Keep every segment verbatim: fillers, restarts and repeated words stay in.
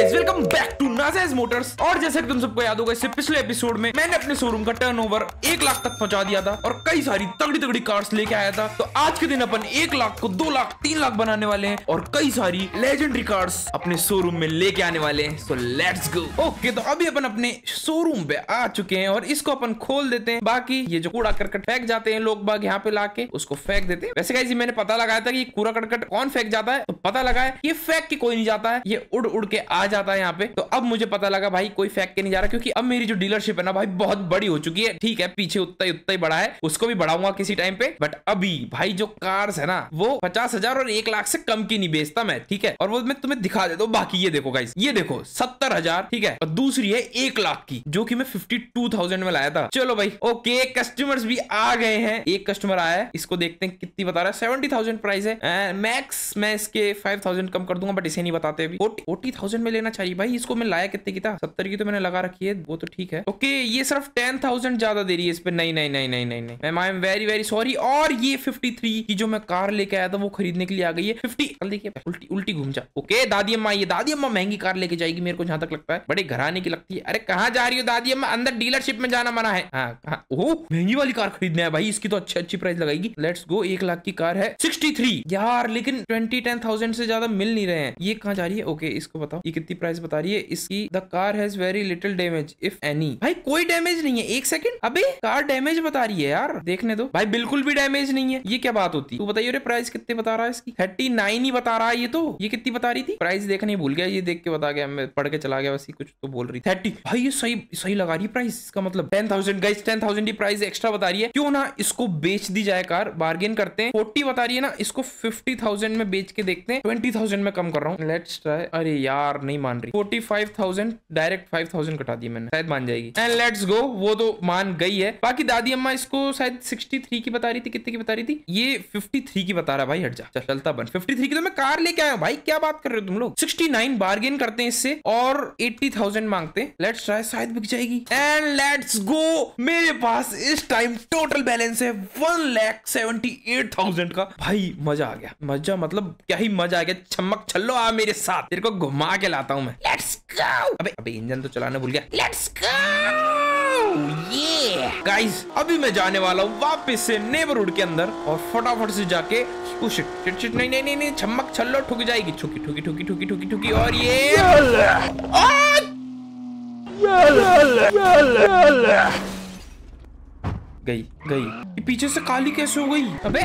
Guys welcome back to Rajesh Motors. और जैसे कि तुम सबको याद होगा, इससे पिछले एपिसोड में मैंने अपने शोरूम का टर्नओवर एक लाख तक पहुंचा दिया था और कई सारी तगड़ी तगड़ी कार्स लेके आया था। तो आज के दिन अपन एक लाख को दो लाख तीन लाख बनाने वाले हैं और कई सारी लेजेंडरी कार्स अपने शोरूम में लेके आने वाले हैं। So let's go. ओके, तो अभी अपन अपने शोरूम पे आ चुके हैं और इसको अपन खोल देते हैं। बाकी ये जो कूड़ा करकट फेंक जाते हैं लोग बाग यहाँ पे लाके, उसको फेंक देते हैं। वैसे गाइस मैंने पता लगाया था कि कूड़ा करकट कौन फेंक जाता है, तो पता लगा है ये फेंक के कोई नहीं जाता है, ये उड़ उड़ के आ जाता है यहाँ पे। तो अब मुझे पता लगा भाई कोई फेंक के नहीं जा रहा, क्योंकि अब मेरी जो डीलरशिप है ना भाई बहुत बड़ी हो चुकी है। ठीक है, पीछे उतना ही उतना ही बड़ा है, उसको भी बढ़ाऊंगा किसी टाइम पे। बट अभी भाई जो कार्स है ना वो पचास हजार और एक लाख से कम की नहीं बेचता मैं, ठीक है। और वो मैं तुम्हें दिखा देता हूँ। बाकी ये देखो गाइस, ये देखो सत्तर हजार ठीक है, और दूसरी है एक लाख की जो की मैं फिफ्टी टू थाउजेंड में लाया था। चलो भाई ओके, कस्टमर्स भी आ गए हैं। एक कस्टमर आया है, इसको देखते हैं कितनी बता रहा है। सेवेंटी थाउजेंड प्राइस है मैक्स, मैं इसके फाइव थाउजेंड कम कर दूंगा बट इसे नहीं बताते। अभी फोर्टी थाउजेंड में लेना चाहिए भाई। इसको मैं लाया कितने की था, सत्तर की तो मैंने लगा रखी है, वो तो ठीक है। ओके, ये सिर्फ टेन थाउजेंड ज्यादा दे रही है इस पे। नहीं नहीं नहीं नहीं नहीं नहीं ma'am, I am very very sorry. और ये फिफ्टी थ्री की जो मैं कार लेके आया था वो खरीदने के लिए आ गई है फिफ्टी। देखिए उल्टी उल्टी घूम जा। ओके दादी अम्मा, ये दादी अम्मा महंगी कार लेके जाएगी मेरे को जहां तक लगता है, बड़े घराने की लगती है। अरे कहाँ जा रही हो दादी अम्मा, अंदर डीलरशिप में जाना मना है। हाँ, ओह महंगी वाली कार खरीदने है भाई, इसकी तो अच्छी अच्छी प्राइस लगाएगी। लेट्स गो, एक लाख की कार है सिक्सटी थ्री यार, लेकिन ट्वेंटी टेन थाउजेंड से ज्यादा मिल नहीं रहे हैं। ये कहाँ जा रही है? ओके इसको बताओ ये कितनी प्राइस बता रही है इसकी। The car has very little damage if any. भाई कोई डैमेज नहीं है। एक सेकंड, अबे कार डैमेज बता रही है यार, देखने दो भाई, बिल्कुल भी डैमेज नहीं है। ये क्या बात होती, तू बताइए। प्राइस कितने बता रहा है इसकी? थर्टी नाइन ही बता रहा है ये तो। ये कितनी बता रही थी प्राइस, देखने भूल गया, ये देख के बता गया मैं, पढ़ के चला गया, वैसे कुछ तो बोल रही थर्टी। भाई ये सही सही लगा रही है प्राइस, इसका मतलब ten thousand guys, ten thousand की प्राइस एक्स्ट्रा बता रही है। क्यों ना इसको बेच दी जाए कार, बार्गेन करते हैं। फोर्टी बता रही है ना, इसको फिफ्टी थाउजेंड में बेच के देखते हैं, ट्वेंटी थाउजेंड में कम कर रहा हूँ। Let's try. अरे यार नहीं मान रही, forty five thousand direct five thousand कटा दी मैंने, शायद मान जाएगी। एंड लेट्स गो, वो तो मान गई है। बाकी दादी अम्मा इसको शायद सिक्सटी थ्री की बता रही थी, कितने की बता रही थी? ये फिफ्टी थ्री की बता रहा भाई, हट जा चल, चलता बन। फिफ्टी थ्री की तो मैं कार लेके आया हूँ भाई, क्या बात कर रहे हो तुम लोग। सिक्सटी नाइन बार्गेन करते हैं इससे और एट्टी थाउजेंड मांगते हैं। लेट्स ट्राई, शायद बिक जाएगी। एंड लेट्स गो, मेरे पास इस टाइम टोटल बैलेंस है one lakh seventy eight thousand का। भाई मजा आ गया, मजा मतलब क्या ही मजा आ गया। छमक छल्लो आ मेरे साथ, तेरे को घुमा के लाता हूँ मैं। Let's go. अबे अबे इंजन तो चलाना भूल गया। Let's go. ये गाइस अभी मैं जाने वाला हूँ वापस से नेबरहुड के अंदर और फटाफट से जाके शिट शिट शिट, नहीं नहीं नहीं छमक छल्लो ठुक जाएगी, ठुकी ठुकी ठुकी ठुकी ठुकी ठुकी। और ये गई गई, पीछे से काली कैसे हो गई? अबे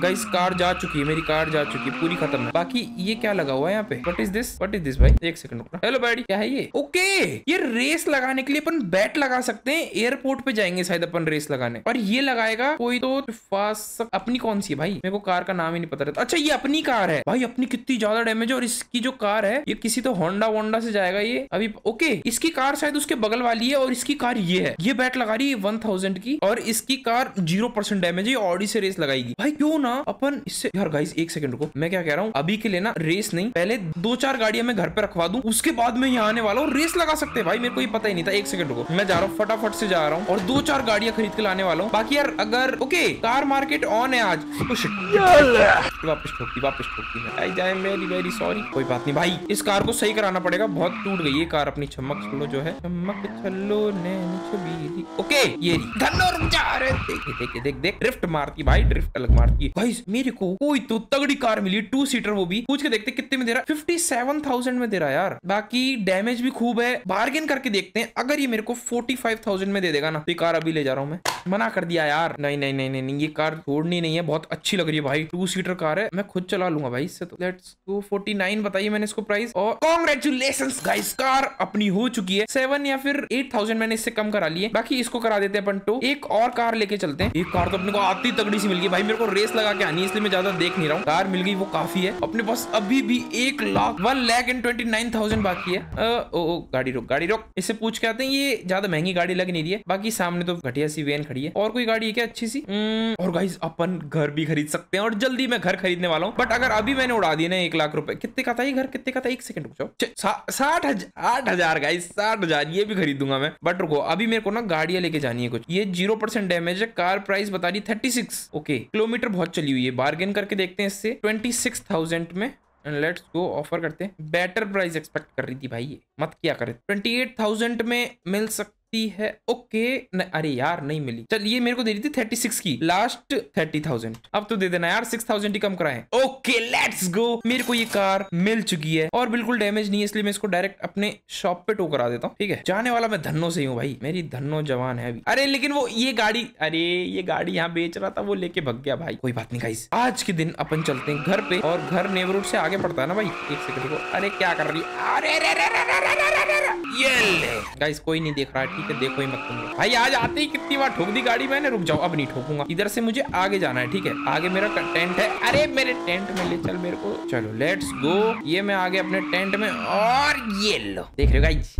गाइस कार जा चुकी है, मेरी कार जा चुकी है, पूरी खत्म है। बाकी ये क्या लगा हुआ है यहाँ पे? What is this, what is this भाई? एक सेकंड रुकना। हेलो बैडी, क्या है ये? ओके ये रेस लगाने के लिए अपन बैट लगा सकते हैं। एयरपोर्ट पे जाएंगे शायद अपन रेस लगाने, और ये लगाएगा कोई तो फास्ट। अपनी कौन सी है भाई, मेरे को कार का नाम ही नहीं पता रहता। अच्छा ये अपनी कार है भाई, अपनी कितनी ज्यादा डैमेज है। और इसकी जो कार है ये किसी तो होंडा वोंडा से जाएगा ये अभी। ओके इसकी कार शायद उसके बगल वाली है और इसकी कार ये है। ये बैट लगा रही है वन थाउजेंड की और इसकी कार जीरो परसेंट डैमेज है। ऑडी से रेस लगाएगी भाई, क्यों ना अपन इससे। यार गाइस एक सेकंड रुको, मैं क्या कह रहा हूँ, अभी के लिए ना रेस नहीं, पहले दो चार गाड़ियां मैं घर पे रखवा दूं, उसके बाद मैं यहाँ आने वाला हूँ। रेस लगा सकते हैं भाई, मेरे को ये पता ही नहीं था। एक सेकंड रुको, मैं जा रहा हूँ, फटाफट से जा रहा हूँ और दो चार गाड़ियां खरीद के लाने वाला हूँ। बाकी यार अगर ओके कार मार्केट ऑन है आज। वापस ठोकती वापस ठोकती, सॉरी कोई बात नहीं भाई, इस कार को सही कराना पड़ेगा, बहुत टूट गई ये कार अपनी। चमक छल्लो जो है, चमक छल्लो ने ओके ये देख देख देख ड्रिफ्ट मारती भाई, ड्रिफ्ट अलग मारती। गाइस मेरे को कोई तो तगड़ी कार मिली, टू सीटर, वो भी पूछ के देखते कितने में दे रहा है। फिफ्टी सेवन थाउजेंड में दे रहा है यार, बाकी डैमेज भी खूब है। बार्गेन करके देखते हैं, अगर ये मेरे को फोर्टी फाइव थाउजेंड में दे देगा ना तो ये कार अभी ले जा रहा हूँ मैं। मना कर दिया यार, नहीं नहीं नहीं नहीं ये कार छोड़नी नहीं है, बहुत अच्छी लग रही है भाई, टू सीटर कार है, मैं खुद चला लूंगा भाई इससे तो। लेट्स गो, फोर्टी नाइन बताइए मैंने इसको प्राइस। और कांग्रेचुलेशंस गाइस, कार अपनी हो चुकी है। सेवन या फिर एट थाउजेंड मैंने इससे कम करा लिए, बाकी इसको करा देते हैं अपन टो। एक और कार लेके चलते हैं। एक कार तो अपने को आती तगड़ी सी मिल गई भाई, मेरे को रेस लगा के आनी है इसलिए मैं ज्यादा देख नहीं रहा हूँ, कार मिल गई वो काफी है। अपने पास अभी भी एक lakh one lakh and twenty nine thousand बाकी है। ओ, ओ, गाड़ी रोक गाड़ी रोक, इससे पूछ के आते हैं, ये ज्यादा महंगी गाड़ी लग नहीं रही है। बाकी सामने तो घटिया सी वेन, और कोई गाड़ी है क्या अच्छी सी? और गाइस अपन घर भी खरीद सकते हैं और जल्दी मैं घर खरीदने वाला हूँ। बट अगर अभी मैंने उड़ा दिया ना एक लाख रुपए, कितने का था ये घर, कितने का था? एक सेकंड रुक जाओ, साठ आठ हजार गाइस, साठ हजार ये भी खरीदूंगा मैं। बट रुको अभी मेरे को ना गाड़ियां लेके जानी है कुछ। ये जीरो परसेंट डैमेज है, कार प्राइस बता रही थर्टी सिक्स। ओके किलोमीटर बहुत चली हुई है, बार्गेन करके देखते हैं इससे ट्वेंटी सिक्स थाउजेंड में। लेट्स गो ऑफर करते बेटर प्राइस एक्सपेक्ट कर रही थी भाई, ये मत क्या करे। ट्वेंटी एट थाउजेंड में मिल सकती है। ओके न, अरे यार नहीं मिली। चल ये मेरे को दे रही थी थर्टी सिक्स की, लास्ट थर्टी थाउजेंड अब तो दे देना यार, सिक्स थाउजेंड ही कम कराए। ओके लेट्स गो, मेरे को ये कार मिल चुकी है और बिल्कुल डैमेज नहीं है, इसलिए मैं इसको डायरेक्ट अपने शॉप पे टो करा देता हूँ। ठीक है, जाने वाला मैं धन्नो से ही हूँ भाई, मेरी धन्नो जवान है अभी। अरे लेकिन वो ये गाड़ी, अरे ये गाड़ी यहाँ बेच रहा था, वो लेके भग गया भाई। कोई बात नहीं गाइस, आज के दिन अपन चलते हैं घर पे, और घर नेबरहुड से आगे पड़ता है ना भाई। एक सेकंड को, अरे क्या कर रही है, अरे रे रे रे रे रे रे रे ये ले गाइस, कोई नहीं देख रहा है। ठीक है, देखो ही मत तुम भाई, आज आते ही कितनी बार ठोक दी गाड़ी मैंने। रुक जाओ, अब नहीं ठोकूंगा। इधर से मुझे आगे जाना है, ठीक है, आगे मेरा टेंट है। अरे मेरे टेंट में ले चल मेरे को। चलो लेट्स गो, ये मैं आगे अपने टेंट में, और ये लो देख रहे हो गाइस,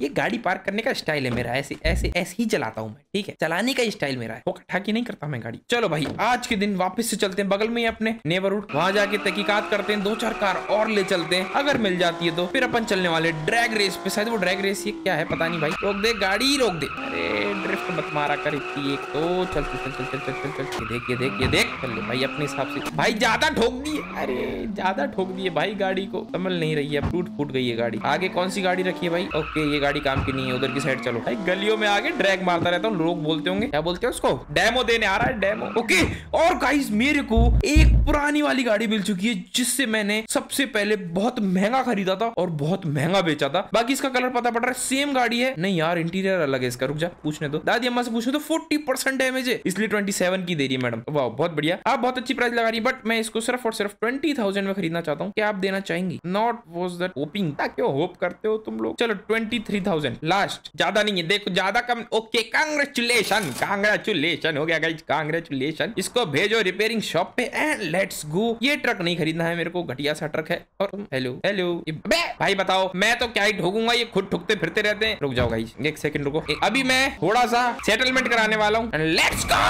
ये गाड़ी पार्क करने का स्टाइल है मेरा, ऐसे ऐसे ऐसे ही चलाता हूँ मैं। ठीक है, चलाने का स्टाइल मेरा है, वो ठाकी नहीं करता मैं गाड़ी। चलो भाई, आज के दिन वापस से चलते हैं बगल में ही अपने नेबरहुड, वहां जाके तहकीकात करते हैं, दो चार कार और ले चलते हैं, अगर मिल जाती है तो फिर अपन चलने वाले ड्रैग रेस पे। शायद वो ड्रैग रेस ये क्या है पता नहीं भाई। रोक दे गाड़ी, रोक दे, अरे ड्रिफ्ट मत मारा कर इतनी एक तो। चल चल चल चल चल चल चल, देखिए देखिए देख, चल भाई अपने हिसाब से भाई। ज्यादा ठोक दिए, अरे ज्यादा ठोक दिए भाई, गाड़ी को संभल नहीं रही है, टूट फूट गई है गाड़ी। आगे कौन सी गाड़ी रखी है भाई? ओके गाड़ी काम की नहीं है, उधर की साइड चलो भाई। गलियों में आगे ड्रैग मारता रहता हूँ, लोग बोलते होंगे क्या बोलते हैं उसको, डेमो देने आ रहा है डेमो। ओके, और गाइस मेरे को एक पुरानी वाली गाड़ी मिल चुकी है, जिससे मैंने सबसे पहले बहुत महंगा खरीदा था और बहुत महंगा बेचा था। बाकी इसका कलर पता पड़ रहा है, सेम गाड़ी है। नहीं यार इंटीरियर अलग है इसका, रुक जा पूछने दो, दादी अम्मा से पूछो तो। फोर्टी परसेंट डैमेज है, इसलिए ट्वेंटी सेवन की दे रही है मैडम। वाह बहुत बढ़िया, आप बहुत अच्छी प्राइस लगा रही है, बट मैं इसको सिर्फ और सिर्फ ट्वेंटी थाउजेंड में खरीदना चाहता हूँ। क्या आप देना चाहेंगी? नॉट वॉज दैट होपिंग, क्यों होप करते हो तुम लोग। चलो ट्वेंटी थ्री थाउजेंड लास्ट, ज्यादा नहीं है देखो, ज्यादा कम। ओके कांग्रेचुलेशन कांग्रेचुलेशन हो गया गाइस, कांग्रेचुलेशन। इसको भेजो रिपेयरिंग शॉप पे एंड लेट्स गो। ये ट्रक नहीं खरीदना है मेरे को, घटिया सा ट्रक है। और हेलो हेलो भाई, बताओ मैं तो क्या ही ठोकूंगा, ये खुद ठुकते फिरते रहते हैं। रुक जाओ गाइस एक सेकंड रुको, ए, अभी मैं थोड़ा सा सेटलमेंट कराने वाला हूँ। Let's go.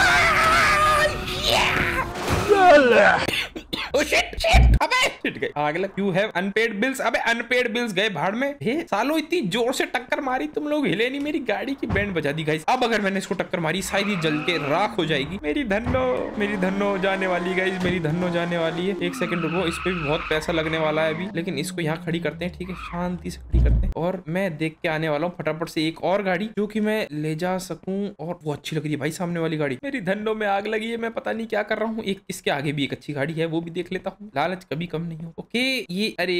Oh shit, shit, अबे shit गए। आगे लग, you have unpaid bills, अबे unpaid bills गए भाड़ में। हे सालों इतनी जोर से टक्कर मारी, तुम लोग हिले नहीं, मेरी गाड़ी की बैंड बजा दी गाइस। अब अगर मैंने इसको टक्कर मारी, शायद ये जल के राख हो जाएगी। मेरी धन्नो, मेरी धन्नो जाने वाली गाइस, मेरी धन्नो जाने वाली है। एक सेकंड रुको, इस पे भी बहुत पैसा लगने वाला है अभी, लेकिन इसको यहाँ खड़ी करते हैं। ठीक है, शांति से खड़ी करते हैं, और मैं देख के आने वाला हूँ फटाफट से एक और गाड़ी, जो की मैं ले जा सकूँ। और वो अच्छी लग रही है भाई सामने वाली गाड़ी। मेरी धन्नो में आग लगी है, मैं पता नहीं क्या कर रहा हूँ। एक इसके आगे भी एक अच्छी गाड़ी है, वो भी देख लेता हूँ, लालच कभी कम नहीं हो। ओके ये, अरे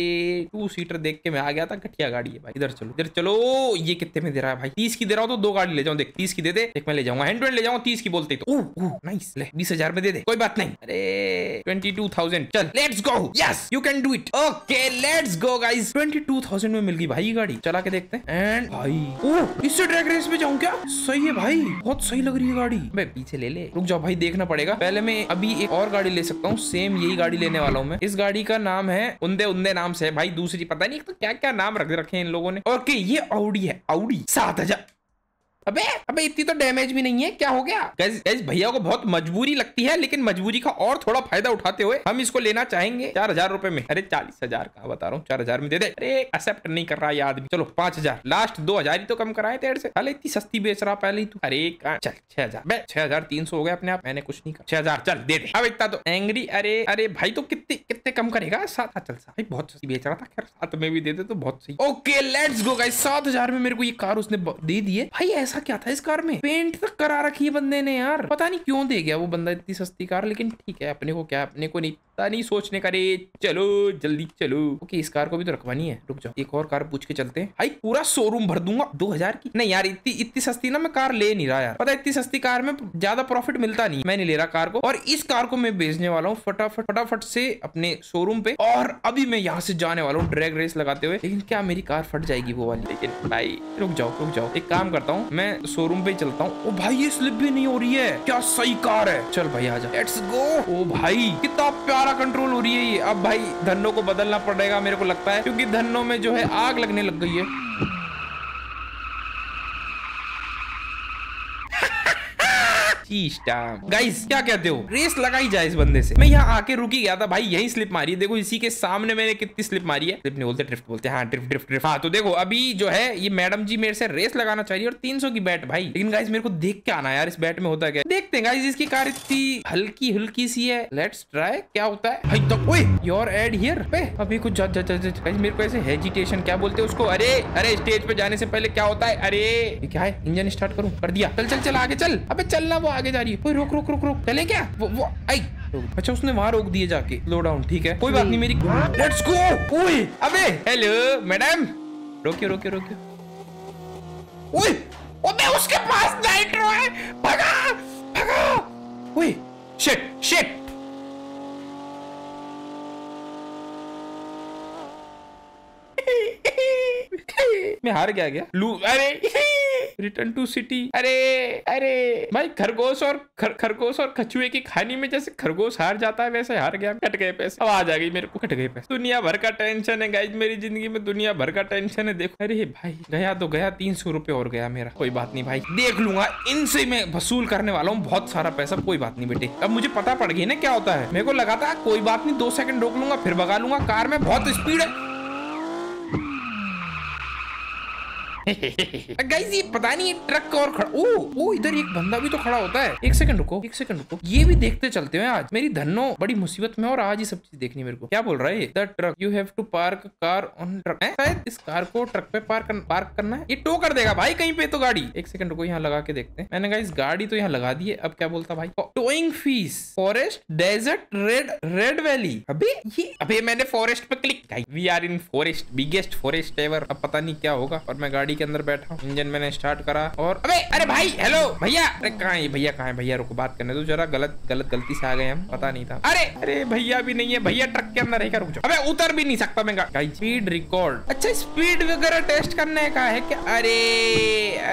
टू सीटर देख के मैं आ गया था, घटिया गाड़ी है भाई। इधर चलो इधर चलो, ये कितने में दे रहा है भाई? तीस की दे रहा हो तो दो गाड़ी ले जाऊँ, देख तीस की दे दे, एक मैं ले जाऊंगा हैंड टू हैंड ले जाऊंगा, तीस की बोलते तो। नाइस, ले बीस हजार में दे दे, कोई बात नहीं। अरे ट्वेंटी टू थाउजेंड चल let's go, yes you can do it. Okay let's go guys, twenty two thousand में मिल गई भाई गाड़ी, चला के देखते हैं। एंड भाई ओह, इससे ड्रैग रेस में जाऊँ क्या? सही है भाई, बहुत सही लग रही है गाड़ी। मैं पीछे ले ले, रुक जाओ भाई देखना पड़ेगा। पहले मैं अभी एक और गाड़ी ले सकता हूँ, सेम यही गाड़ी लेने वाला हूँ मैं। इस गाड़ी का नाम है उंदे उंदे नाम से है भाई, दूसरी पता नहीं तो क्या क्या नाम रख रखे हैं इन लोगों ने। ओके ये ऑडी है, ऑडी सात हजार। अबे अबे इतनी तो डैमेज भी नहीं है, क्या हो गया? गैस गैस भैया को बहुत मजबूरी लगती है, लेकिन मजबूरी का और थोड़ा फायदा उठाते हुए हम इसको लेना चाहेंगे चार हजार रुपए में। अरे चालीस हजार का बता रहा हूँ, चार हजार में दे दे। अरे एक्सेप्ट नहीं कर रहा ये आदमी। चलो पांच हजार, लास्ट दो हजार ही तो कम कराए तेरे से, पहले इतनी सस्ती बेच रहा पहले ही तू। अरे चल छह हजार छह हजार तीन सौ हो गया अपने आप, मैंने कुछ नहीं कहा। छह हजार चल दे दे, अब इतना तो एंग्री। अरे अरे भाई तो कितने कितने कम करेगा? सात चल सा भाई, बहुत सस्ती बेच रहा था, खैर सात में भी दे दे तो बहुत सही। ओके लेट्स गो गाइस, सात हजार में मेरे को ये कार उसने दे दी है भाई। ऐसा क्या था इस कार में? पेंट तक करा रखी है बंदे ने यार, पता नहीं क्यों दे गया वो बंदा इतनी सस्ती कार। लेकिन ठीक है, अपने को क्या, अपने को नहीं पता, नहीं सोचने का रे। चलो जल्दी चलो। ओके इस कार को भी तो रखवानी है, रुक जाओ एक और कार पूछ के चलते हैं। भाई पूरा शोरूम भर दूंगा दो हजार की। नहीं यार इतनी इतनी सस्ती ना मैं कार ले नहीं रहा यार, पता है इतनी सस्ती कार में ज्यादा प्रॉफिट मिलता नहीं, मैं नहीं ले रहा कार को। और इस कार को मैं बेचने वाला हूँ फटाफट फटाफट से अपने शोरूम पे, और अभी मैं यहाँ से जाने वाला हूँ ड्रैग रेस लगाते हुए। लेकिन क्या मेरी कार फट जाएगी वो वाली? लेकिन भाई रुक जाओ रुक जाओ, एक काम करता हूँ मैं शोरूम पे चलता हूँ। ओ भाई ये स्लिप भी नहीं हो रही है, क्या सही कार है। चल भाई आजा लेट्स गो। ओ भाई कितना प्यारा कंट्रोल हो रही है ये। अब भाई धन्नो को बदलना पड़ेगा मेरे को लगता है, क्योंकि धन्नो में जो है आग लगने लग गई है। गाइस क्या कहते हो, रेस लगाई जाए इस बंदे से। मैं यहाँ आके रुकी गया था भाई, यही स्लिप मारी है। देखो इसी के सामने मैंने कितनी स्लिप मारी है, स्लिप नहीं बोलते ड्रिफ्ट बोलते हैं। हाँ ड्रिफ्ट ड्रिफ्ट ड्रिफ्ट। हाँ तो देखो अभी जो है ये मैडम जी मेरे से रेस लगाना चाहिए और तीन सौ की बैट भाई। लेकिन गाइस मेरे को देख के आना यार, इस बैट में होता क्या देखते हैं। गाइस इसकी कार इतनी हल्की हल्की सी है, लेट्स ट्राई क्या होता है। भाई तो ओए योर एड हियर पे अभी कुछ जज जज जज गाइस मेरे को ऐसे हेजिटेशन क्या बोलते हैं उसको। अरे अरे स्टेज पे जाने से पहले क्या होता है। अरे क्या है, इंजन स्टार्ट करूं, कर दिया। चल चल चल आगे चल, अबे चलना, वो आगे जा रही है। कोई रोक रोक रोक रोक चले क्या वो वो आई। अच्छा उसने वहाँ रोक दिए जाके, स्लो डाउन ठीक है कोई बात नहीं मेरी। Let's go. ओए अबे हेलो मैडम, रोकियो रोकियो रोकियो। ओए अबे उसके पास नाइट्रो है, भगा भगा। ओए शिट शिट। मैं हार गया क्या लू। अरे रिटर्न टू सिटी। अरे अरे भाई खरगोश और खर, खरगोश और कछुए की खानी में जैसे खरगोश हार जाता है वैसे हार गया। कट गए पैसे, आवाज आ गई मेरे को, कट गए पैसे। दुनिया भर का टेंशन है गाइस मेरी जिंदगी में, दुनिया भर का टेंशन है। देखो अरे भाई गया तो गया, तीन सौ रुपये और गया मेरा। कोई बात नहीं भाई, देख लूंगा इनसे मैं वसूल करने वाला हूँ बहुत सारा पैसा। कोई बात नहीं बेटे, अब मुझे पता पड़ गई ना क्या होता है। मेरे को लगा था कोई बात नहीं दो सेकंड रोक लूंगा फिर भगा लूंगा, कार में बहुत स्पीड है। गाइस ये पता नहीं ट्रक और खड़ा। ओ, ओ इधर एक बंदा भी तो खड़ा होता है। एक सेकंड रुको, एक सेकंड रुको, ये भी देखते चलते हैं। आज मेरी धन्नो बड़ी मुसीबत में और आज ये सब चीज देखनी मेरे को। क्या बोल रहा है the truck you have to park car on truck. शायद इस कार को ट्रक पे पार्क पार्क करना है, ये टो कर देगा भाई कहीं पे तो गाड़ी। एक सेकंड रुको, यहाँ लगा के देखते हैं। मैंने गाइस गाड़ी तो यहाँ लगा दी है। अब क्या बोलता भाई, towing fees forest desert red red valley. अभी ये अभी मैंने फॉरेस्ट पे click. We are in forest, biggest forest ever. अब पता नहीं क्या होगा। और मैं गाड़ी के अंदर बैठा, इंजन मैंने स्टार्ट करा और अबे अरे भाई हेलो भैया। अरे कहाँ है भैया, कहाँ है भैया, रुको बात करने दो जरा। गलत गलत गलती से आ गए हम, पता नहीं था। अरे अरे भैया भी नहीं है, भैया ट्रक के अंदर है। रुक जाओ, अबे उतर भी नहीं सकता मैं। गाइस स्पीड रिकॉर्ड, अच्छा स्पीड वगैरह टेस्ट करने का है क्या। अरे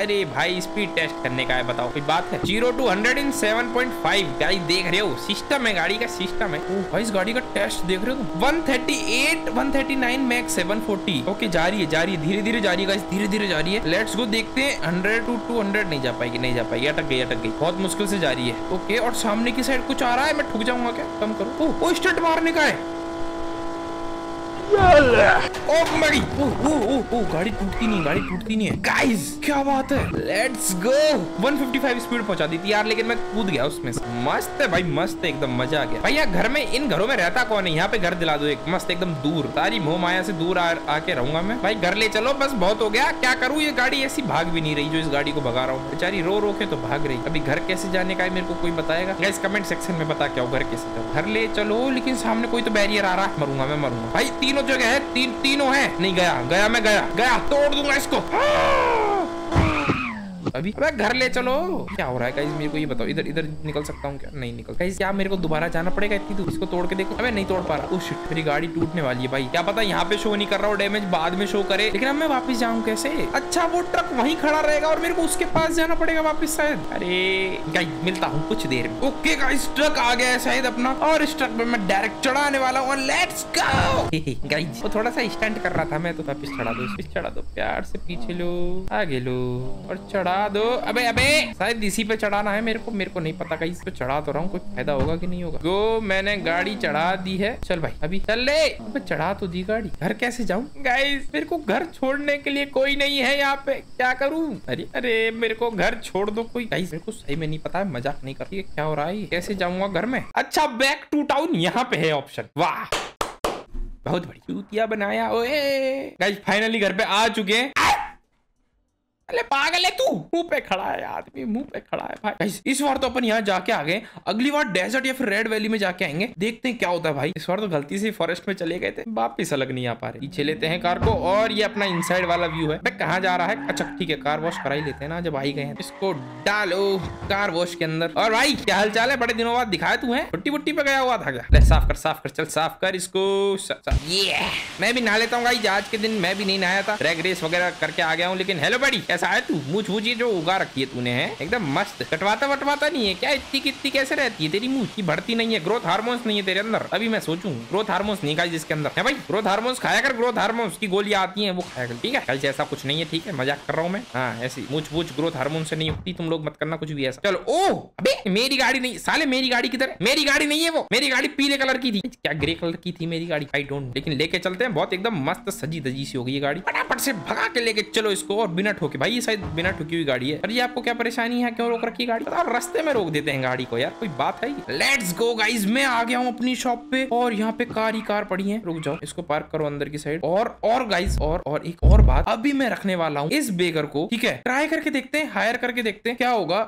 अरे भाई स्पीड टेस्ट करने का है, बताओ कोई बात है। Zero to hundred in seven point five. Guys देख रहे हो सिस्टम है, गाड़ी का सिस्टम है। ओह भाई इस गाड़ी का टेस्ट देख रहे हो, one thirty eight one thirty nine max seven forty. Okay जा रही है जा रही है, धीरे धीरे जा रही है, धीरे धीरे जा रही है। लेट्स गो देखते हैं। हंड्रेड टू टू हंड्रेड नहीं जा पाएगी, नहीं जा पाएगी, अटक गई अटक गई, बहुत मुश्किल से जा रही है। ओके और सामने की साइड कुछ आ रहा है, मैं ठुक जाऊंगा क्या। कम करो। ओह ओ स्टार्ट मारने का है। ओह मरी, ओह ओह ओह गाड़ी टूटती नहीं, गाड़ी टूटती नहीं है। गाइस क्या बात है, लेट्स गो। एक सौ पचपन स्पीड पहुंचा दी थी यार, लेकिन मैं कूद गया उसमें से। मस्त है भाई मस्त है, एकदम मजा आ गया भाई। यार घर में, इन घरों में रहता कौन है, यहाँ पे घर दिला दो एक मस्त एकदम दूर, सारी मोह माया से दूर आ, आके रहूंगा मैं भाई। घर ले चलो बस, बहुत हो गया। क्या करूँ, ये गाड़ी ऐसी भाग भी नहीं रही जो इस गाड़ी को भगा रहा हूँ। बेचारी रो रो के तो भाग रही। अभी घर कैसे जाने का है मेरे को कोई बताएगा। गाइस कमेंट सेक्शन में बता क्या हो, घर कैसे जाओ। घर ले चलो, लेकिन सामने कोई तो बैरियर आ रहा है, मरूंगा मैं मरूंगा भाई। तीनों जगह है, तीन तीनों है। नहीं गया गया मैं गया गया, तोड़ दूंगा इसको। अभी अबे घर ले चलो। क्या हो रहा है गाइस मेरे को ये बताओ। इधर इधर निकल सकता हूँ क्या, नहीं निकल। गाइस क्या मेरे को दोबारा जाना पड़ेगा इतनी दूर, इसको तोड़ के देखो। अबे नहीं तोड़ पा रहा। ओ शिट मेरी गाड़ी टूटने वाली है भाई। क्या पता यहाँ पे शो नहीं कर रहा हो, डैमेज बाद में शो करे। लेकिन अब मैं वापस जाऊँ कैसे। अच्छा वो ट्रक वहीं खड़ा रहेगा और मेरे को उसके पास जाना पड़ेगा वापस शायद। अरे गाइस मिलता हूँ कुछ देर में। ओके गाइस ट्रक आ गया है शायद अपना, और इस ट्रक में मैं डायरेक्ट चढ़ाने वाला हूँ। Let's go guys. वो थोड़ा सा स्टंट कर रहा था मैं, तो वापस चढ़ा दो चढ़ा दो प्यार से, पीछे लो आगे लो और चढ़ा दो। अबे अबे शायद इसी पे चढ़ाना है मेरे को, मेरे को नहीं पता। कहीं पे चढ़ा तो रहा हूँ, कोई फायदा होगा कि नहीं होगा। गो मैंने गाड़ी चढ़ा दी है। चल भाई अभी चल ले। अबे चढ़ा तो दी गाड़ी, घर कैसे जाऊं गाइस। मेरे को घर छोड़ने के लिए कोई नहीं है यहाँ पे, क्या करूँ। अरे अरे मेरे को घर छोड़ दो कोई। गाइस मेरे को सही में नहीं पता है, मजाक नहीं करती है। क्या हो रहा है, कैसे जाऊंगा घर में। अच्छा बैक टू टाउन यहाँ पे है ऑप्शन। वाह बहुत बड़ी चूतिया बनाया। गाइस फाइनली घर पे आ चुके हैं। अरे पागल है तू, मुंह पे खड़ा है आदमी, मुंह पे खड़ा है भाई। इस बार तो अपन यहाँ जाके आ गए, अगली बार डेजर्ट या फिर रेड वैली में जाके आएंगे, देखते हैं क्या होता है भाई। इस बार तो गलती से फॉरेस्ट में चले गए थे, वापिस अलग नहीं आ पा रहे। पीछे लेते हैं कार को, और ये अपना इनसाइड वाला व्यू है। मैं कहाँ जा रहा है। अच्छा ठीक है कार वॉश करा ही लेते हैं ना जब आ ही गए हैं। इसको डालो कार वॉश के अंदर। और भाई क्या हाल चाल है, बड़े दिनों बाद दिखाया तू है। छुट्टी वुट्टी पे गया हुआ था क्या। साफ कर साफ कर, चल साफ कर इसको। मैं भी नहा लेता हूँ, आज के दिन मैं भी नहीं नहाया था, रेग रेस वगैरह करके आ गया हूँ। लेकिन हेलो बड़ी कैसा है तू, मूछ मूछ ये जो उगा रखी है तूने है एकदम मस्त, कटवाता वटवाता नहीं है क्या, इतनी कितनी कैसे रहती है तेरी मूछ की, बढ़ती नहीं है, ग्रोथ हार्मोन्स नहीं है तेरे अंदर। अभी मैं सोचूं ग्रोथ हार्मोन्स नहीं खाई जिसके अंदर है भाई, ग्रोथ हार्मोन्स खाया कर, ग्रोथ हार्मोन्स की गोलियां आती है वो खाया कर ठीक है। कल ऐसा कुछ नहीं है ठीक है, मजाक कर रहा हूँ मैं। हाँ ऐसी मूछ मूछ ग्रोथ हार्मोन से नहीं उठती, तुम लोग मत करना कुछ भी ऐसा। चलो ओ अबे मेरी गाड़ी नहीं साले, मेरी गाड़ी किधर, मेरी गाड़ी नहीं है वो, मेरी गाड़ी पीले कलर की थी क्या, ग्रे कलर की थी मेरी गाड़ी आई डोंट, लेकिन लेके चलते हैं बहुत एकदम मस्त सजी धजी सी हो गई गाड़ी, फटाफट से भगा के लेके चलो इसको। और बिना ठोके भाई, ये शायद बिना ठोकी हुई गाड़ी है। अरे आपको क्या परेशानी है, क्यों रोक रखी गाड़ी, और रास्ते में रोक देते हैं गाड़ी को यार, कोई बात है। लेट्स गो गाइस, मैं आ गया हूँ अपनी शॉप पे और यहाँ पे कार ही कार पड़ी है, रुक जाओ इसको पार्क करो अंदर की साइड। और और गाइस और और एक और बात, अभी मैं रखने वाला हूँ इस बेगर को ठीक है, ट्राई करके देखते हैं, हायर करके देखते हैं क्या होगा।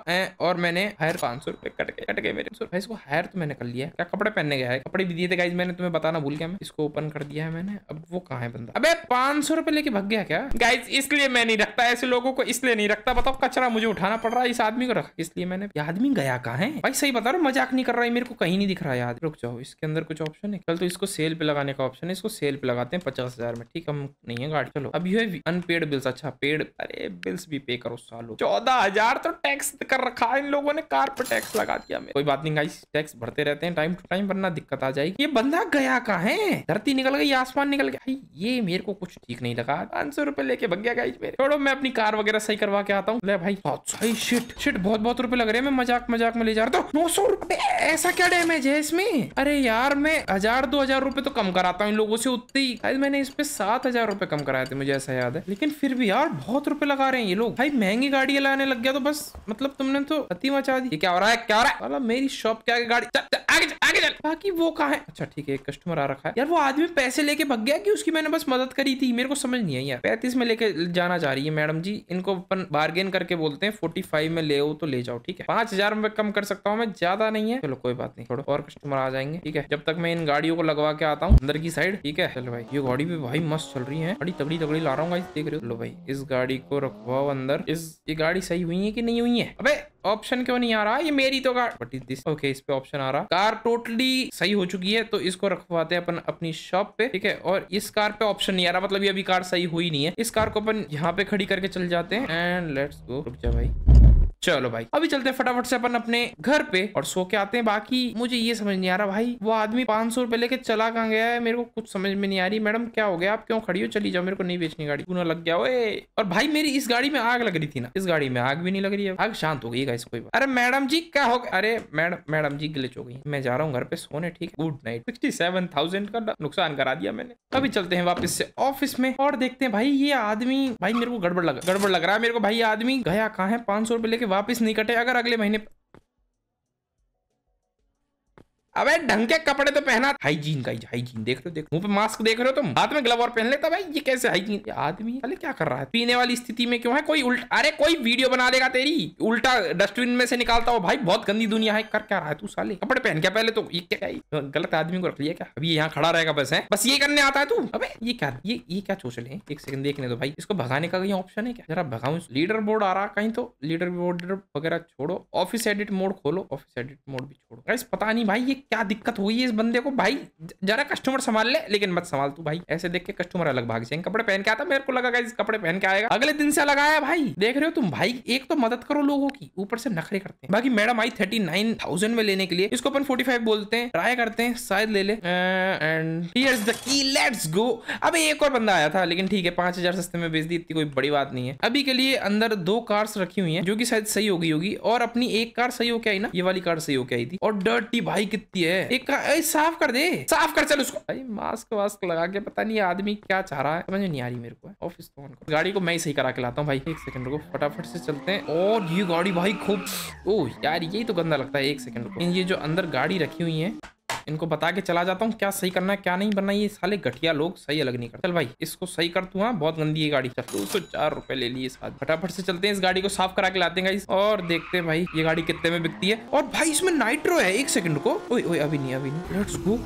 और मैंने हायर पाँच सौ रुपए कट गए कट गए मेरे भाई, इसको हायर तो मैंने कर लिया है। क्या कपड़े पहनने गया है, कपड़े भी दिए थे गाइस मैंने, तुम्हें बताना भूल गया मैं, इसको ओपन कर दिया है मैंने। अब वो कहाँ है बंदा, अबे पाँच सौ रुपए लेके भाग गया क्या। गाइस इसलिए मैं नहीं रखता ऐसे लोगों को, इसलिए नहीं रखता, बताओ कचरा मुझे उठाना पड़ रहा है, इस आदमी को रखा इसलिए मैंने। ये आदमी गया कहाँ है भाई, सही बता रहा हूँ मजाक नहीं कर रहा है, मेरे को कहीं नहीं दिख रहा है यार। रुक जाओ इसके अंदर कुछ ऑप्शन है, चल तो इसको सेल पे लगाने का ऑप्शन है, इसको सेल पे लगाते हैं पचास हजार में ठीक, हम नहीं है गाड़ी। चलो अब ये अनपेड बिल्स, अच्छा पेड, अरे बिल्स भी पे करो सालों, चौदह हजार तो टैक्स कर रखा है इन लोगों ने, कार पर टैक्स लगा दिया। कोई बात नहीं गाइस, टैक्स भरते रहते हैं टाइम टू टाइम, वरना दिक्कत आ जाएगी। ये बंदा गया कहाँ है, धरती निकल गई आसमान निकल गया, ये मेरे को कुछ ठीक नहीं लगा। पाँच सौ रुपए लेके भग गया गाइस मेरे, छोड़ो मैं अपनी कार वगैरह सही करवा के आता हूँ। ले भाई सही शिट शिट, बहुत बहुत रुपए लग रहे हैं, मैं मजाक मजाक में ले जा रहा था। नौ सौ रुपए ऐसा क्या डैमेज है इसमें, अरे यार मैं हजार दो हजार रुपए तो कम कराता हूँ इन लोगों से, उतने ही मैंने इस पे सात हजार रुपए कम कराए थे मुझे ऐसा याद है, लेकिन फिर भी यार बहुत रुपए लगा रहे हैं ये लोग। भाई महंगी गाड़ी लाने लग गया तो बस, मतलब तुमने तो अति मचा दी। क्या हो रहा है क्या हो रहा है, मेरी शॉप के आगे गाड़ी, आगे चल आगे चल, बाकी वो कहाँ है। अच्छा ठीक है एक कस्टमर आ रखा है यार, वो आदमी पैसे लेके भाग गया कि उसकी मैंने बस मदद करी थी, मेरे को समझ नहीं है यार। पैंतीस में लेके जाना चाह रही है मैडम जी, इनको अपन बार्गेन करके बोलते हैं फोर्टी फाइव में ले हो तो ले जाओ ठीक है, पांच हजार रुपए कम कर सकता हूँ मैं, ज्यादा नहीं है। चलो कोई बात नहीं, थोड़ा और कस्टमर आ जाएंगे ठीक है, जब तक मैं इन गाड़ियों को लगवा के आता हूँ अंदर की साइड ठीक है। चलो भाई ये गाड़ी भी भाई मस्त चल रही है, बड़ी तगड़ी तगड़ी ला रहा हूँ देख रहे हो। चलो भाई इस गाड़ी को रखवाओ अंदर, इस ये गाड़ी सही हुई है कि नहीं हुई है, अबे ऑप्शन क्यों नहीं आ रहा, ये मेरी तो कार बट दिस ओके, इस पे ऑप्शन आ रहा, कार टोटली सही हो चुकी है तो इसको रखवाते हैं अपन अपनी शॉप पे ठीक है। और इस कार पे ऑप्शन नहीं आ रहा, मतलब ये अभी कार सही हुई नहीं है, इस कार को अपन यहाँ पे खड़ी करके चल जाते हैं एंड लेट्स गो। रुक जा भाई, चलो भाई अभी चलते हैं फटाफट से अपन अपने घर पे और सो के आते हैं। बाकी मुझे ये समझ नहीं आ रहा भाई, वो आदमी पांच सौ रुपए लेके चला कहाँ गया है, मेरे को कुछ समझ में नहीं आ रही। मैडम क्या हो गया, आप क्यों खड़ी हो, चली जाओ, मेरे को नहीं बेचनी गाड़ी, पूरा लग गया ओए। और भाई मेरी इस गाड़ी में आग लग रही थी ना, इस गाड़ी में आग भी नहीं लग रही है, आग शांत हो गई गाइस कोई बात। अरे मैडम जी क्या हो गया, अरे मैडम मैडम जी ग्लिच हो गई, मैं जा रहा हूँ घर पे सोने ठीक है, good night. Sixty seven thousand का नुकसान करा दिया मैंने। अभी चलते हैं वापस से ऑफिस में और देखते हैं भाई ये आदमी, भाई मेरे को गड़बड़ लग गड़बड़ लग रहा है मेरे को, भाई आदमी गया कहाँ है, पांच सौ रुपए लेके वापस नहीं कटे अगर अगले महीने। अबे ढंग के कपड़े तो पहना, हाइजीन का हाइजीन देख रहे हो, देख मुंह पे मास्क देख रहे हो तुम, हाथ में ग्लव और पहन लेता भाई, ये कैसे हाइजीन। ये आदमी अरे क्या कर रहा है, पीने वाली स्थिति में क्यों है, कोई उल्टा, अरे कोई वीडियो बना लेगा तेरी, उल्टा डस्टबिन में से निकालता हो भाई, बहुत गंदी दुनिया है। कर क्या रहा है तू साले, कपड़े पहन क्या पहले तो, ये क्या है? गलत आदमी को रख लिया क्या, अभी यहाँ खड़ा रहेगा बस है, बस ये करने आता है तू। अब ये क्या ये ये क्या चोचले हैं, एक सेकंड देखने दो भाई, इसको भगाने का कहीं ऑप्शन है क्या, जरा भगाऊ। लीडर बोर्ड आ रहा कहीं तो, लीडर बोर्ड वगैरह छोड़ो, ऑफिस एडिट मोड खोलो, ऑफिस एडिट मोड भी छोड़ो। पता नहीं भाई ये क्या दिक्कत हुई है इस बंदे को, भाई जरा कस्टमर संभाल ले, लेकिन मत संभाल तू भाई, ऐसे देख के कस्टमर अलग भाग जाएंगे। कपड़े पहन के आता, मेरे को लगा गाइस कपड़े पहन के आएगा, अगले दिन से लगाया भाई, देख रहे हो तुम भाई, एक तो मदद करो लोगों की, ऊपर से नखरे करते हैं। बाकी मैडम आई थर्टी नाइन थाउजेंड में लेने के लिए, इसको अपन फोर्टी फाइव बोलते हैं, ट्राई करते हैं शायद ले ले and here is the key, let's go. अब एक और बंदा आया था लेकिन ठीक है, पांच हजार सस्ते में बेच दी, इतनी कोई बड़ी बात नहीं है। अभी के लिए अंदर दो कार्स रखी हुई है जो की शायद सही हो गई होगी, और अपनी एक कार सही होके आई ना, ये वाली कार सही होके आई थी। और डर्टी भाई कितनी है, एक ए, साफ कर दे, साफ कर चल उसको भाई, मास्क वास्क लगा के, पता नहीं आदमी क्या चाह रहा है समझ नहीं आ रही मेरे को। ऑफिस फोन करो, गाड़ी को मैं ही सही करा के लाता हूँ भाई, एक सेकंड रुको, फटाफट से चलते हैं। और ये गाड़ी भाई खूब, ओह यार ये तो गंदा लगता है, एक सेकंड रुको, ये जो अंदर गाड़ी रखी हुई है इनको बता के चला जाता हूँ क्या सही करना है क्या नहीं, वरना ये साले घटिया लोग सही अलग नहीं करते। चल भाई इसको सही कर तू, हाँ बहुत गंदी है गाड़ी। चल दो सौ चार रुपए ले लिए साथ, फटाफट से चलते हैं इस गाड़ी को साफ करा के लाते हैं गाइस, और देखते हैं भाई ये गाड़ी कितने में बिकती है। और भाई इसमें नाइट्रो है, एक सेकंड को, ओए ओए अभी नहीं अभी नहीं, लेट्स गो।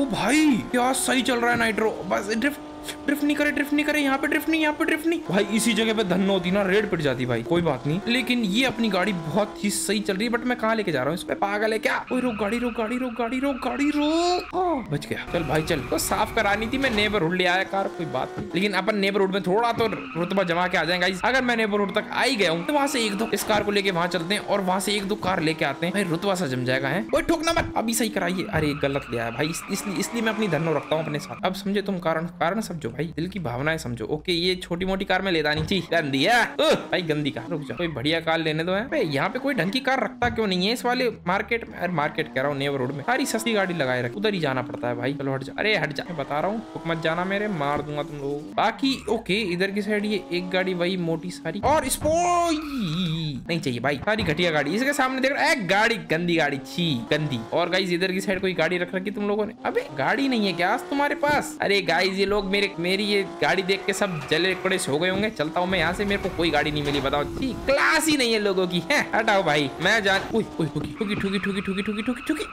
ओ भाई क्या सही चल रहा है नाइट्रो, बस ड्रिफ्ट ड्रिफ्ट नहीं करे, ड्रिफ्ट नहीं करे, यहाँ पे ड्रिफ्ट नहीं, यहाँ पे ड्रिफ्ट नहीं। भाई इसी जगह पे धन्नो होती ना रेड पिट जाती भाई, कोई बात नहीं। लेकिन ये अपनी गाड़ी बहुत ही सही चल रही है, बट मैं कहाँ लेके जा रहा हूँ, इस पे पागल है क्या? ओए रोक गाड़ी, रोक गाड़ी, रोक गाड़ी, रोक गाड़ी, रोक। बच गया, चल भाई चल। तो साफ करानी थी, मैं नेबरहुड ले आया कार, कोई बात नहीं। लेकिन अपन नेबरहुड में थोड़ा तो रुतबा जमा के आ जाएगा। अगर मैं नेबरहुड तक आई गया हूँ तो वहाँ से एक दो इस कार को लेके वहाँ चलते हैं और वहाँ से एक दो कार लेके आते हैं। भाई रुतबा सा जम जाएगा है। ओए ठोकना मत, अभी सही कराइए। अरे गलत ले आया भाई, इसलिए इसलिए मैं अपनी धन्नो रखता हूँ अपने साथ। अब समझे तुम कारण, कारण समझो भाई, दिल की भावनाएं समझो। ओके ये छोटी मोटी कार में ले जानी चाहिए, गंदी है भाई, गंदी कार। रुक जाओ, कोई बढ़िया कार लेने दो। है यहाँ पे कोई ढंग की कार रखता क्यों नहीं है इस वाले मार्केट में? अरे मार्केट कह रहा हूँ, नेबरहुड में सारी सस्ती गाड़ी लगाए रख, उधर ही जाना पड़ता है भाई। चलो हट जा, अरे हट जा, बता रहा हूँ मत जाना मेरे, मार दूंगा तुम लोग। बाकी ओके इधर की साइड ये एक गाड़ी वही मोटी सारी और स्पोर्ट नहीं चाहिए भाई, सारी घटिया गाड़ी। इसके सामने देख रहा है गाड़ी, गंदी गाड़ी, छी गंदी। और गाइस इधर की साइड कोई गाड़ी रख रखी तुम लोगों ने। अबे गाड़ी नहीं है क्या आज तुम्हारे पास? अरे गाइस ये लोग मेरे मेरी ये गाड़ी देख के सब जले कड़े से हो गए होंगे। चलता हूँ मैं यहाँ से, मेरे को कोई गाड़ी नहीं मिली, बताओ छी, क्लास ही नहीं है लोगों की है। हटाओ भाई, मैं जान ठुकी ठुकी ठुकी ठुकी ठुकी ठुकी ठुकी ठुकी,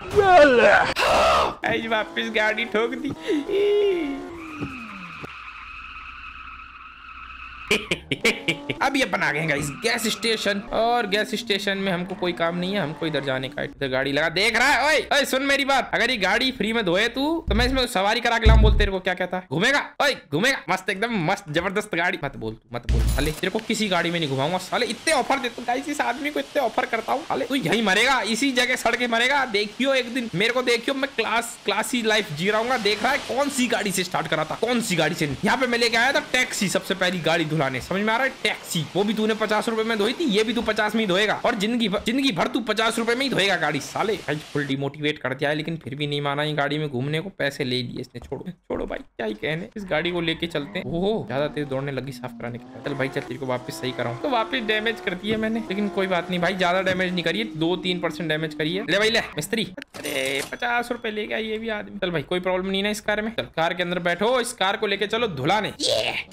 वापिस गाड़ी ठोक दी। अभी अपन आ गए गाइस गैस स्टेशन, और गैस स्टेशन में हमको कोई काम नहीं है, हमको इधर जाने का। इधर गाड़ी लगा देख रहा है। ओए ओए सुन मेरी बात, अगर ये गाड़ी फ्री में धोए तू तो मैं इसमें सवारी करा के लाऊं, बोल तेरे को क्या कहता है? घूमेगा ओए घूमेगा, मस्त एकदम मस्त जबरदस्त गाड़ी। मत बोल मत बोल साले, तेरे को किसी गाड़ी में नहीं घुमाऊंगा साले। इतने ऑफर देता हूं गाइस, इस आदमी को इतने ऑफर करता हूँ साले, तू यही मरेगा, इसी जगह सड़ के मरेगा। देखियो एक दिन मेरे को, देखियो मैं क्लास क्लासी लाइफ जी रहा हूँ। देख रहा है कौन सी गाड़ी से स्टार्ट करा था, कौन सी गाड़ी से। यहाँ पे मैं लेके आया था टैक्सी, सबसे पहली गाड़ी धुलाने, समझ में आ रहा है? टैक्सी, वो भी तूने पचास रुपए में धोई थी, ये भी तू पचास में ही धोएगा, और जिंदगी भर जिंदगी भर तू पचास रुपए में ही धोएगा गाड़ी साले। आज फुल डिमोटिवेट करते आए, लेकिन फिर भी नहीं माना ये गाड़ी में घूमने को, पैसे ले लिए इसने। छोड़ो छोड़ो भाई, क्या ही कहने, इस गाड़ी को लेके चलते हैं। ओह ज्यादा तेज दौड़ने लगी साफ कराने के बाद। चल भाई चल, तेरे को वापस सही कराऊं तो वापस डैमेज कर दिया मैंने, लेकिन कोई बात नहीं भाई, ज्यादा डैमेज नहीं करिए, दो तीन परसेंट डैमेज करिए। ले भाई ले मिस्त्री, अरे पचास रुपए ले गया ये भी आदमी। चल भाई कोई प्रॉब्लम नहीं ना इस कार में, चल कार के अंदर बैठो, इस कार को लेके चलो धुलाने।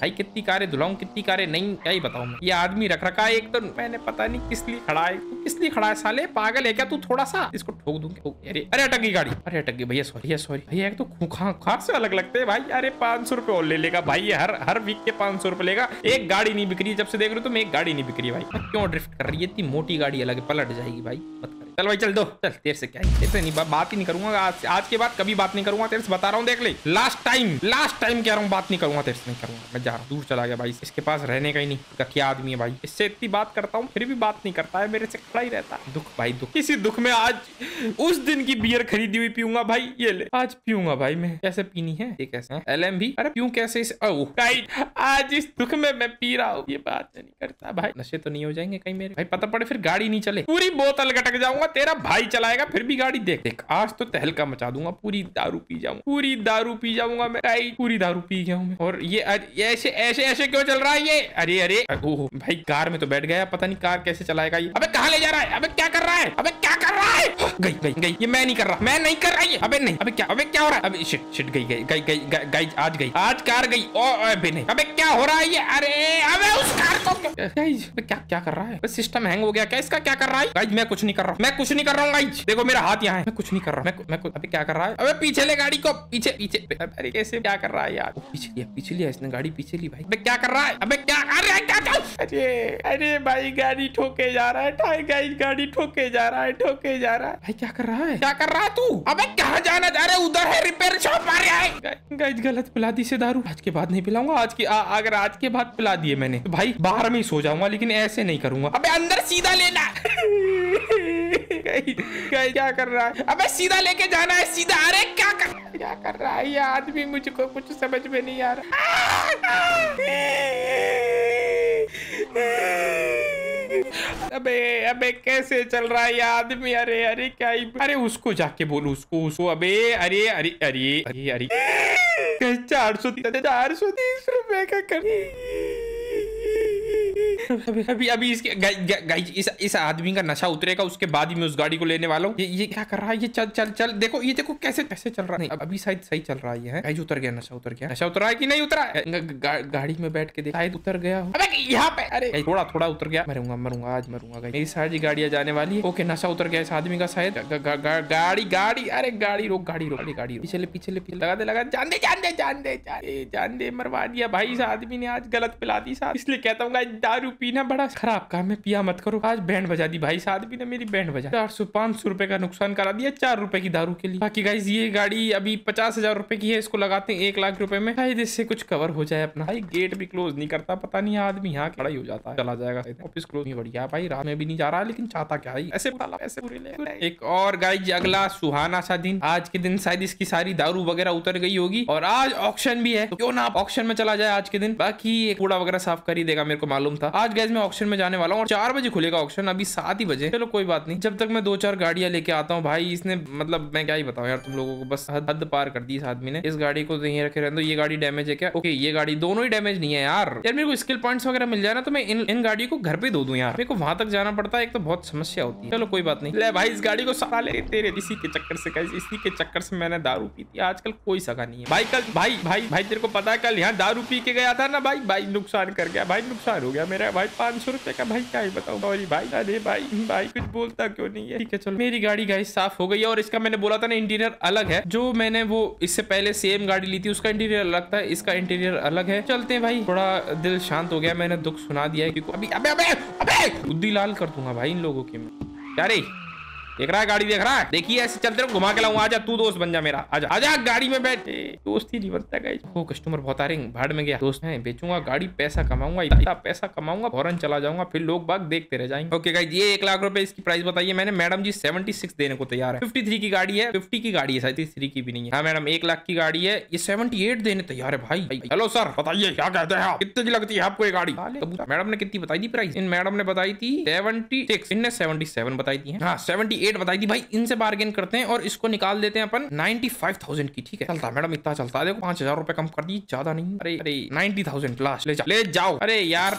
भाई कितनी कारें धुलाऊं, कितनी कारें नहीं, क्या ही बताऊं मैं। ये आदमी रख रखा है एक तो, मैंने पता नहीं किस लिए खड़ा है, तू किस लिए खड़ा है साले, पागल है क्या तू? थोड़ा सा इसको ठोक दूंगा। अरे अरे अटक गई गाड़ी, अरे अटक गई भैया, सॉरी सॉरी भैया। एक तो खुखा खाक से अलग लगते है भाई। अरे पांच सौ रुपए और ले लेगा भाई, ये हर हर वीक के पांच सौ रुपए लेगा। एक गाड़ी नहीं बिक रही, जब से देख रहे हो तुम एक गाड़ी नहीं बिक रही भाई, क्यों ड्रिफ्ट कर रही है? इतनी मोटी गाड़ी अलग पलट जाएगी भाई, मत कर। चल भाई चल दो, चल तेरे से क्या है, तेरे नहीं बा, बात ही नहीं करूंगा आज, आज के बाद कभी बात नहीं करूंगा तेरे से, बता रहा हूँ। देख ले लास्ट टाइम, लास्ट टाइम कह रहा हूँ, बात नहीं करूंगा तेरे से, नहीं करूंगा। मैं जा रहा हूँ, दूर चला गया भाई, इसके पास रहने का ही नहीं। क्या आदमी है भाई, इससे इतनी बात करता हूँ फिर भी बात नहीं करता है, मेरे से खड़ा ही रहता है। दुख भाई दुख, इसी दुख में आज उस दिन की बियर खरीदी हुई पीऊंगा भाई, ये ले आज पीऊंगा भाई मैं। कैसे पीनी है ये, कैसे एल एम भी, अरे पीऊं कैसे इस... आज इस दुख में मैं पी रहा हूँ, ये बात नहीं करता भाई। नशे तो नहीं हो जाएंगे कहीं मेरे भाई, पता पड़े फिर गाड़ी नहीं चले, पूरी बोतल गटक जाऊंगा, तेरा भाई चलाएगा फिर भी गाड़ी। देख देख आज तो तहलका मचा दूंगा, पूरी दारू पी जाऊंगा, पूरी दारू पी जाऊंगा मैं, पूरी दारू पी गया हूं मैं। और ये ऐसे ऐसे ऐसे क्यों चल रहा है ये? अरे अरे ओह भाई, कार में तो बैठ गया, पता नहीं कार कैसे चलाएगा ये। अबे कहां ले जा रहा है, अबे क्या कर रहा है, अबे क्या कर रहा है? गई गई गई, ये मैं नहीं कर रहा, मैं नहीं कर रहा ये। अबे नहीं, अबे क्या, अबे क्या हो रहा है? अबे शिट शिट, गई गई गई गई, आज गई, आज कार गई। अबे नहीं, अबे क्या हो रहा है ये? अरे अबे उस कार को क्या क्या कर रहा है? सिस्टम हैंग हो गया क्या इसका, क्या कर रहा है गाइस? मैं कुछ नहीं कर रहा हूं, मैं कुछ नहीं कर रहा हूँ गाइस, देखो मेरा हाथ यहाँ है, मैं कुछ नहीं कर रहा, मैं, मैं अबे क्या कर रहा है? अबे पीछे ले गाड़ी को, पीछे पीछे, अरे कैसे क्या कर रहा है यार? पीछे लिया, पीछे लिया इसने, गाड़ी पीछे ली भाई। अबे क्या कर रहा है? अबे क्या, अरे क्या, अरे अरे भाई गाड़ी ठोके जा रहा है गाइस, गाड़ी ठोके जा रहा है, ठोके जा रहा है भाई। क्या कर रहा है, क्या कर रहा है तू? अबे कहाँ जाना जा रहा है? उधर है रिपेयर शॉप, आ रहा है गाइस। गलत पिला दी से दारू, आज के बाद नहीं पिलाऊंगा, आज की अगर आज के बाद पिला दिए मैंने तो भाई बाहर में ही सो जाऊंगा, लेकिन ऐसे नहीं करूंगा। अबे अंदर सीधा लेना, क्या कर रहा है? अबे सीधा लेके जाना है, सीधा। अरे क्या कर क्या कर रहा है ये आदमी, मुझको कुछ समझ में नहीं आ रहा। अबे अबे कैसे चल रहा है ये आदमी? अरे अरे क्या ही, अरे उसको जाके बोलो, उसको उसको अबे अरे अरे अरे अरे अरे चार सौ चार सौ तीस रुपए का कर अभी अभी अभी इसके गा, गा, गा, इस इस आदमी का नशा उतरेगा, उसके बाद ही मैं उस गाड़ी को लेने वाला हूँ। ये, ये क्या कर रहा है, ये चल चल चल देखो, ये देखो कैसे कैसे चल रहा है। अब अभी शायद सही चल रहा है, गाइस उतर गया, नशा उतर गया। नशा उतरा है कि नहीं उतरा है? गा, गा, गाड़ी में बैठ के देखा, शायद उतर गया हो। अबे यहाँ पे अरे थोड़ा थोड़ा उतर गया। मरूंगा मरूंगा आज मरूंगा। मेरी सारी गाड़ियाँ जाने वाली है। ओके नशा उतर गया इस आदमी का शायद। गाड़ी गाड़ी अरे गाड़ी रोक, गाड़ी रोक, गाड़ी रोक, पिछले पिछले पिछले लगा दे लगा जान दे जान दे जान दे जान दे मरवा दिया भाई। इस आदमी ने आज गलत पिला दी साहब, इसलिए कहता हूँ दारू पीना बड़ा खराब काम है, पिया मत करो। आज बैंड बजा दी भाई साहब, भी ने मेरी बैंड बजा। चार सौ पांच सौ रुपए का नुकसान करा दिया, चार रुपए की दारू के लिए। बाकी गाइस ये गाड़ी अभी पचास हजार रुपए की है, इसको लगाते हैं एक लाख रुपए में, शायद इससे कुछ कवर हो जाए अपना। भाई गेट भी क्लोज नहीं करता, पता नहीं आदमी यहाँ खड़ा ही हो जाता है, चला जाएगा। ऑफिस क्लोज नहीं बढ़िया भाई, रात में भी नहीं जा रहा, लेकिन चाहता क्या है ऐसे ऐसे पूरे ले। एक और गाइस अगला सुहाना सा दिन, आज के दिन शायद इसकी सारी दारू वगैरह उतर गई होगी। और आज ऑक्शन भी है, क्यों ना आप ऑक्शन में चला जाए आज के दिन। बाकी कूड़ा वगैरह साफ कर ही देगा, मेरे को मालूम था। आज गाइस मैं ऑक्शन में जाने वाला हूँ और चार बजे खुलेगा ऑक्शन, अभी सात ही बजे। चलो कोई बात नहीं, जब तक मैं दो चार गाड़ियां लेके आता हूँ। भाई इसने मतलब मैं क्या ही बताऊँ यार तुम लोगों को, बस हद, हद पार कर दी इस आदमी ने। इस गाड़ी को यहीं रखे रहने दो, ये गाड़ी डैमेज है क्या? ओके ये गाड़ी, दोनों ही डैमेज नहीं है यार। यार मेरे को स्किल पॉइंट्स वगैरह मिल जाए ना तो मैं इन, इन गाड़ी को घर पे दो दूं यार, मेरे को वहां तक जाना पड़ता है, एक तो बहुत समस्या होती है। चलो कोई बात नहीं। ले भाई इस गाड़ी को सका ले तेरे, इसी के चक्कर से गाइस, इसी के चक्कर से मैंने दारू पी थी। आजकल कोई सका नहीं है भाई। कल भाई भाई भाई तेरे को पता है कल यहाँ दारू पी के गया था ना भाई, भाई नुकसान कर गया भाई, नुकसान हो गया मेरा भाई पाँच सौ रुपए का। भाई क्या ही बताऊं सॉरी भाई। अरे भाई भाई कुछ बोलता क्यों नहीं है। ठीक है चलो मेरी गाड़ी गाइस साफ हो गई है। और इसका मैंने बोला था ना इंटीरियर अलग है, जो मैंने वो इससे पहले सेम गाड़ी ली थी उसका इंटीरियर अलग था, इसका इंटीरियर अलग है। चलते हैं भाई, थोड़ा दिल शांत हो गया, मैंने दुख सुना दिया है। अभी अबे अबे अबे बुद्धि लाल कर दूंगा भाई इन लोगों की मैं। क्या रे देख रहा है, गाड़ी देख रहा है, देखिए ऐसे चलते रहो, घुमा के लाऊं। आजा तू दोस्त बन जा मेरा, आजा आजा गाड़ी में बैठ। दोस्त ही नहीं बनता गाइस। ओ कस्टमर बहुत आ रहे हैं, भाड़ में गया दोस्त है, बेचूंगा गाड़ी, पैसा कमाऊंगा, इतना पैसा कमाऊंगा फौरन चला जाऊंगा, फिर लोग बाग देखते रह जाएंगे। ओके गाइस ये एक लाख रुपए इसकी प्राइस बताइए मैंने। मैडम जी सेवेंटी सिक्स देने को तैयार है। फिफ्टी थ्री की गाड़ी है, फिफ्टी की गाड़ी है, सैंतीस थ्री की भी नहीं है। हाँ मैडम एक लाख की गाड़ी है, ये सेवेंटी एट देने तैयार है भाई। हेलो सर बताइए क्या कहते हैं आप, कितनी लगती है आपको ये गाड़ी? मैडम ने कितनी बताई थी प्राइस? इन मैडम ने बताई थी सेवेंटी सिक्स, इनने सेवेंटी सेवन बताई थी, हाँ सेवेंटी एट बताई थी भाई। इनसे बार्गेन करते हैं और इसको निकाल देते हैं अपन नाइन्टी फाइव थाउजेंड की। ठीक है चलता मैडम, इतना चलता है, देखो पांच हजार रुपए कम कर दी, ज्यादा नहीं। अरे अरे नाइन्टी थाउजेंड लास्ट ले, जा, ले जाओ। अरे यार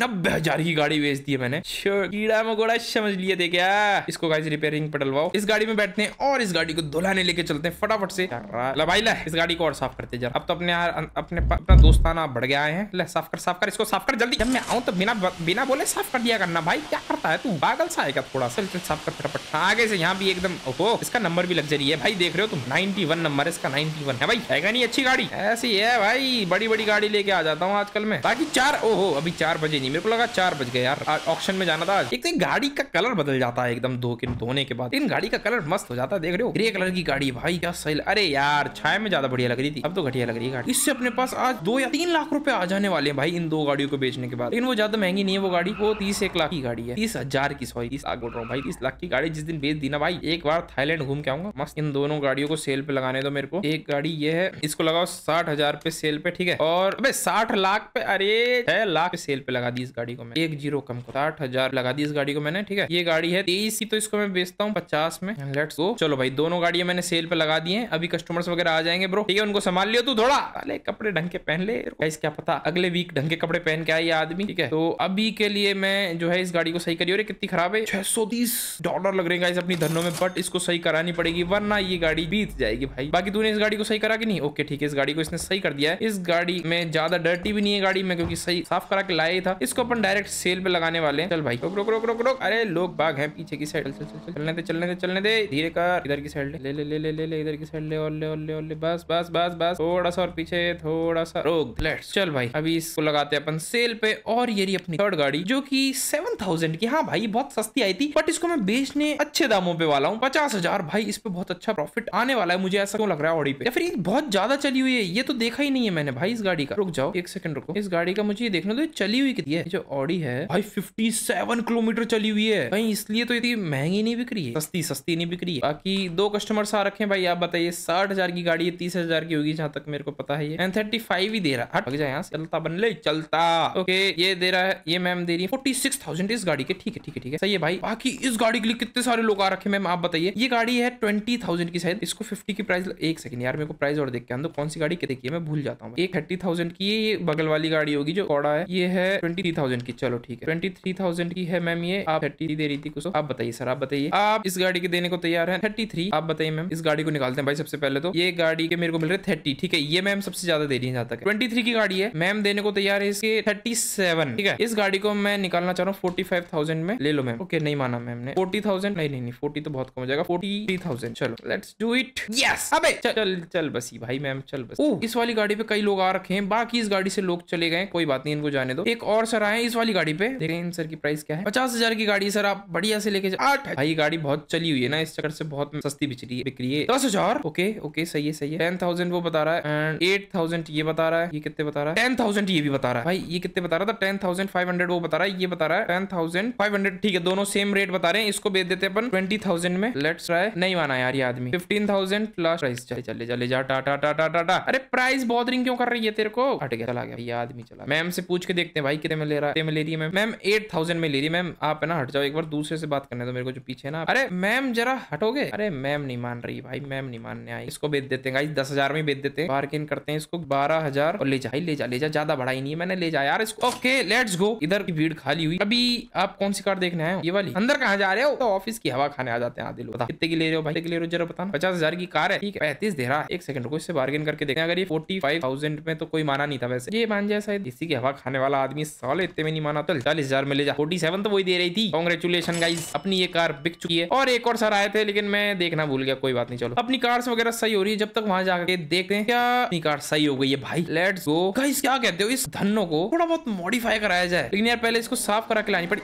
नब्बे हजार की गाड़ी बेच दी है मैंने, कीड़ा मकोड़ा समझ लिया दे क्या। इसको गाइस रिपेयरिंग पर डलवाओ, इस गाड़ी में बैठते हैं और इस गाड़ी को धुलाने लेके चलते हैं फटाफट से। भाई ला इस गाड़ी को और साफ करते जा। अब तो अपने अपने अपना दोस्ताना बढ़ गया है। ले साफ कर साफ कर इसको, साफ कर जल्दी, जब मैं आऊँ तो बिना बिना बोले साफ कर दिया करना भाई, क्या करता है तू, पागल सा है क्या? थोड़ा सा साफ कर आगे से। यहाँ भी एकदम ओहो, इसका नंबर भी लग्जरी है भाई, देख रहे हो तुम, नाइन्टी वन नंबर इसका, नाइन्टी वन है भाई, हैगा नहीं अच्छी गाड़ी ऐसी है भाई। बड़ी बड़ी गाड़ी लेके आ जाता हूँ आजकल मैं। बाकी चार ओहो अभी चार बजे नहीं, मेरे को लगा चार बज गए यार, ऑक्शन में जाना था। एक तो गाड़ी का कलर बदल जाता है एकदम धो के धोने के बाद, लेकिन गाड़ी का कलर मस्त हो जाता है, देख रहे हो ग्रे कलर की गाड़ी भाई क्या सही। अरे यार छाया में ज्यादा बढ़िया लग रही थी, अब तो घटिया लग रही है गाड़ी। इससे अपने पास आज दो या तीन लाख रुपए आ जाने वाले भाई इन दो गाड़ियों को बेचने के बाद। लेकिन वो ज्यादा महंगी नहीं है वो गाड़ी, वो तीस एक लाख की गाड़ी है, तीस हजार की सॉरी तीस लाख बोल रहा हूँ भाई, तीस लाख की गाड़ी। जिस दिन बेच दी ना भाई, एक बार थाईलैंड घूम के आऊंगा मस्त। इन दोनों गाड़ियों को सेल पे लगाने दो मेरे को। एक गाड़ी ये है, इसको लगाओ साठ हजार पे सेल पे, ठीक है, और अबे साठ लाख पे, अरे छह लाख सेल पे लगा दी इस गाड़ी को मैं, एक जीरो कम को साठ हजार लगा दी इस गाड़ी को मैंने। ठीक है ये गाड़ी है तेईस की, तो इसको मैं बेचता हूँ पचास में, लेट्स गो। चलो भाई दोनों गाड़ियां मैंने सेल पे लगा दी है, अभी कस्टमर्स वगैरह आ जाएंगे ब्रो, ठीक है उनको संभाल लियो तू, थोड़ा साले कपड़े ढंग के पहन ले, क्या पता अगले वीक ढंग के कपड़े पहन के आए आदमी। ठीक है तो अभी के लिए मैं जो है इस गाड़ी को सही करिए। कितनी खराब है, छह सौ तीस डॉलर लग रहे हैं गाइस अपनी धनों में, बट इसको सही करानी पड़ेगी वरना ये गाड़ी बीत जाएगी भाई। बाकी तूने इस गाड़ी को सही करा कि नहीं? ओके ठीक है इस गाड़ी को इसने सही कर दिया है, इस गाड़ी में ज्यादा डर्टी भी नहीं है गाड़ी में, क्योंकि सही साफ करा के लाया ही था। इसको अपन डायरेक्ट सेल पे लगाने वाले हैं। चल भाई रोक रोक रोक रोक रोक, अरे लोग बाग हैं पीछे की साइड, चल चल चलने दे चलने दे चलने दे, धीरे कर, इधर की साइड ले ले ले ले ले ले इधर की साइड ले, और ले और ले और ले, बस बस बस बस, थोड़ा सा और पीछे, थोड़ा सा रोक, लेट्स चल भाई। अभी इसको लगाते हैं अपन सेल पे। और ये रही अपनी थर्ड गाड़ी जो की सेवन थाउजेंड की, हाँ भाई बहुत सस्ती आई थी, बट इसको मैं बेचने अच्छे दामों पे वाला हूँ, पचास हजार भाई। इस पे बहुत अच्छा प्रॉफिट आने वाला है मुझे, ऐसा क्यों लग रहा है ऑडी पे, या फिर ये बहुत ज्यादा चली हुई है, ये तो देखा ही नहीं है मैंने भाई इस गाड़ी का। रुक जाओ एक सेकंड रुको, इस गाड़ी का मुझे ये देखना तो ये चली हुई कितनी है। जो ऑडी है भाई सत्तावन किलोमीटर चली हुई है भाई, इसलिए तो इतनी महंगी नहीं बिक रही है, सस्ती सस्ती नहीं बिक रही है। बाकी दो कस्टमर्स आ रखे भाई, आप बताइए साठ हजार की गाड़ी है, तीस हजार की होगी जहाँ तक मेरे को पता है, एंड थर्टी फाइव ही दे रहा है यहाँ से, चलता बन ले चलता। ओके ये दे रहा है, ये मैम दे रही है फोर्टी सिक्स थाउजेंड इस गाड़ी के, ठीक है ठीक है ठीक है सही है भाई। बाकी इस गाड़ी के लिए कितने सारे लोग आ रखे मैम, आप बताइए। ये गाड़ी है ट्वेंटी थाउजेंड की शायद, इसको फिफ्टी की प्राइस, एक सेकंड यार मेरे को प्राइस और देख के आंदो कौन सी गाड़ी कितने की है मैं भूल जाता हूँ। एक थर्टी थाउजेंड की ये बगल वाली गाड़ी होगी जो ऑडा है, ये है ट्वेंटी थ्री थाउजेंड की, चलो ठीक है ट्वेंटी थ्री थाउजेंड की है मैम ये, आप थर्टी दे रही थी कुछ, आप बताइए सर, आप बताइए आप इस गाड़ी के देने को तैयार है थर्टी थ्री। आप बताइए मैम, इस गाड़ी को निकालते हैं भाई सबसे पहले तो, ये गाड़ी के मेरे को मिल रहे थर्टी, ठीक है ये मैम सबसे ज्यादा दे रही है जहाँ तक, ट्वेंटी थ्री की गाड़ी है मैम देने को तैयार है इसके थर्टी सेवन, ठीक है इस गाड़ी को मैं निकालना चाह रहा हूँ फोर्टी फाइव थाउजेंड में, ले लो मैम। ओके नहीं माना मैम ने, फोर्टी थाउजेंड नहीं नहीं फोर्टी तो बहुत कम हो जाएगा, फोर्टी थ्री थाउजेंड चलो लेट्स डू इट, यस अबे चल चल बस ही भाई मैम चल बस। ओ इस वाली गाड़ी पे कई लोग आ रखे हैं, बाकी इस गाड़ी से लोग चले गए, कोई बात नहीं इनको जाने दो। एक और सर आए इस वाली गाड़ी पे, देखें इन सर की प्राइस क्या है, पचास हजार की गाड़ी सर आप बढ़िया से लेके आठ, भाई गाड़ी बहुत चली हुई है ना इस चक्कर से बहुत सस्ती बिचरी बिक्री है, दस हजार ओके ओके सही है सही है। टेन थाउजेंड वो बता रहा है एंड एट थाउजेंड ये बता रहा है, ये कितने बता रहा है टेन थाउजेंड ये भी बता रहा है, भाई ये कितने बता रहा था टेन थाउजेंड फाइव हंड्रेड वो बता रहा है, ये बता रहा है टेन थाउजेंड फाइव हंड्रेड, ठीक है दोनों सेम रेट बता रहे हैं, इसको बेच देते हैं अपन ट्वेंटी थाउजेंड में, लेट्स ट्राई। नहीं माना यार ये आदमी, फिफ्टीन थाउजेंड प्लस प्राइस, चले चले चले जा टाटा टाटा टाटा, अरे प्राइस बहुत रिंग क्यों कर रही है तेरे को, हट गया चला गया ये आदमी चला। मैम से पूछ के देखते हैं भाई कितने में ले रहा है, में ले रही है मैम, मैम एट थाउजेंड में ले रही है मैम, आप है ना हट जाओ एक बार दूसरे से बात करने दो मेरे को जो पीछे ना, अरे मैम जरा हटोगे, अरे मैम नहीं मान रही भाई मैम नहीं मानने आई, इसको बेच देते हैं गाइस दस हजार में बेच देते हैं, बार्गेन करते हैं इसको बारह हजार और ले जा ले जा ले जा, ज्यादा बढ़ा ही नहीं है मैंने, ले जा यार इसको। ओके लेट्स गो, इधर की भीड़ खाली हुई। अभी आप कौन सी कार देखने आए हो, ये वाली? अंदर कहाँ जा रहे हो, तो ऑफिस की हवा खाने आ जाते हैं आधे लोग। कितने की ले रहे हो भाई, कितने की ले रहे हो जरा बताना। पचास हजार की कार है, ठीक है पैंतीस दे रहा है, एक सेकंड रुको इससे बार्गेन करके देखते हैं, अगर ये फोर्टी फाइव थाउजेंड में तो कोई माना नहीं था वैसे, ये मान जाए शायद, इसी की हवा खाने वाला आदमी साले इतने में नहीं माना, चल चालीस हजार में ले जा, फोर्टी सेवन तो वही दे रही थी। कांग्रेचुलेशन गाइस अपनी ये कार बिक चुकी है। और एक और सर आए थे लेकिन मैं देखना भूल गया, कोई बात नहीं चलो अपनी कार्स वगैरह सही हो रही है, जब तक वहां जाके देखते हैं क्या अपनी कार सही हो गई है भाई। लेट्स गो गाइस, क्या कहते हो इस धन्नो को थोड़ा बहुत मॉडिफाई कराया जाए, लेकिन यार पहले इसको साफ करा के लानी पड़ी।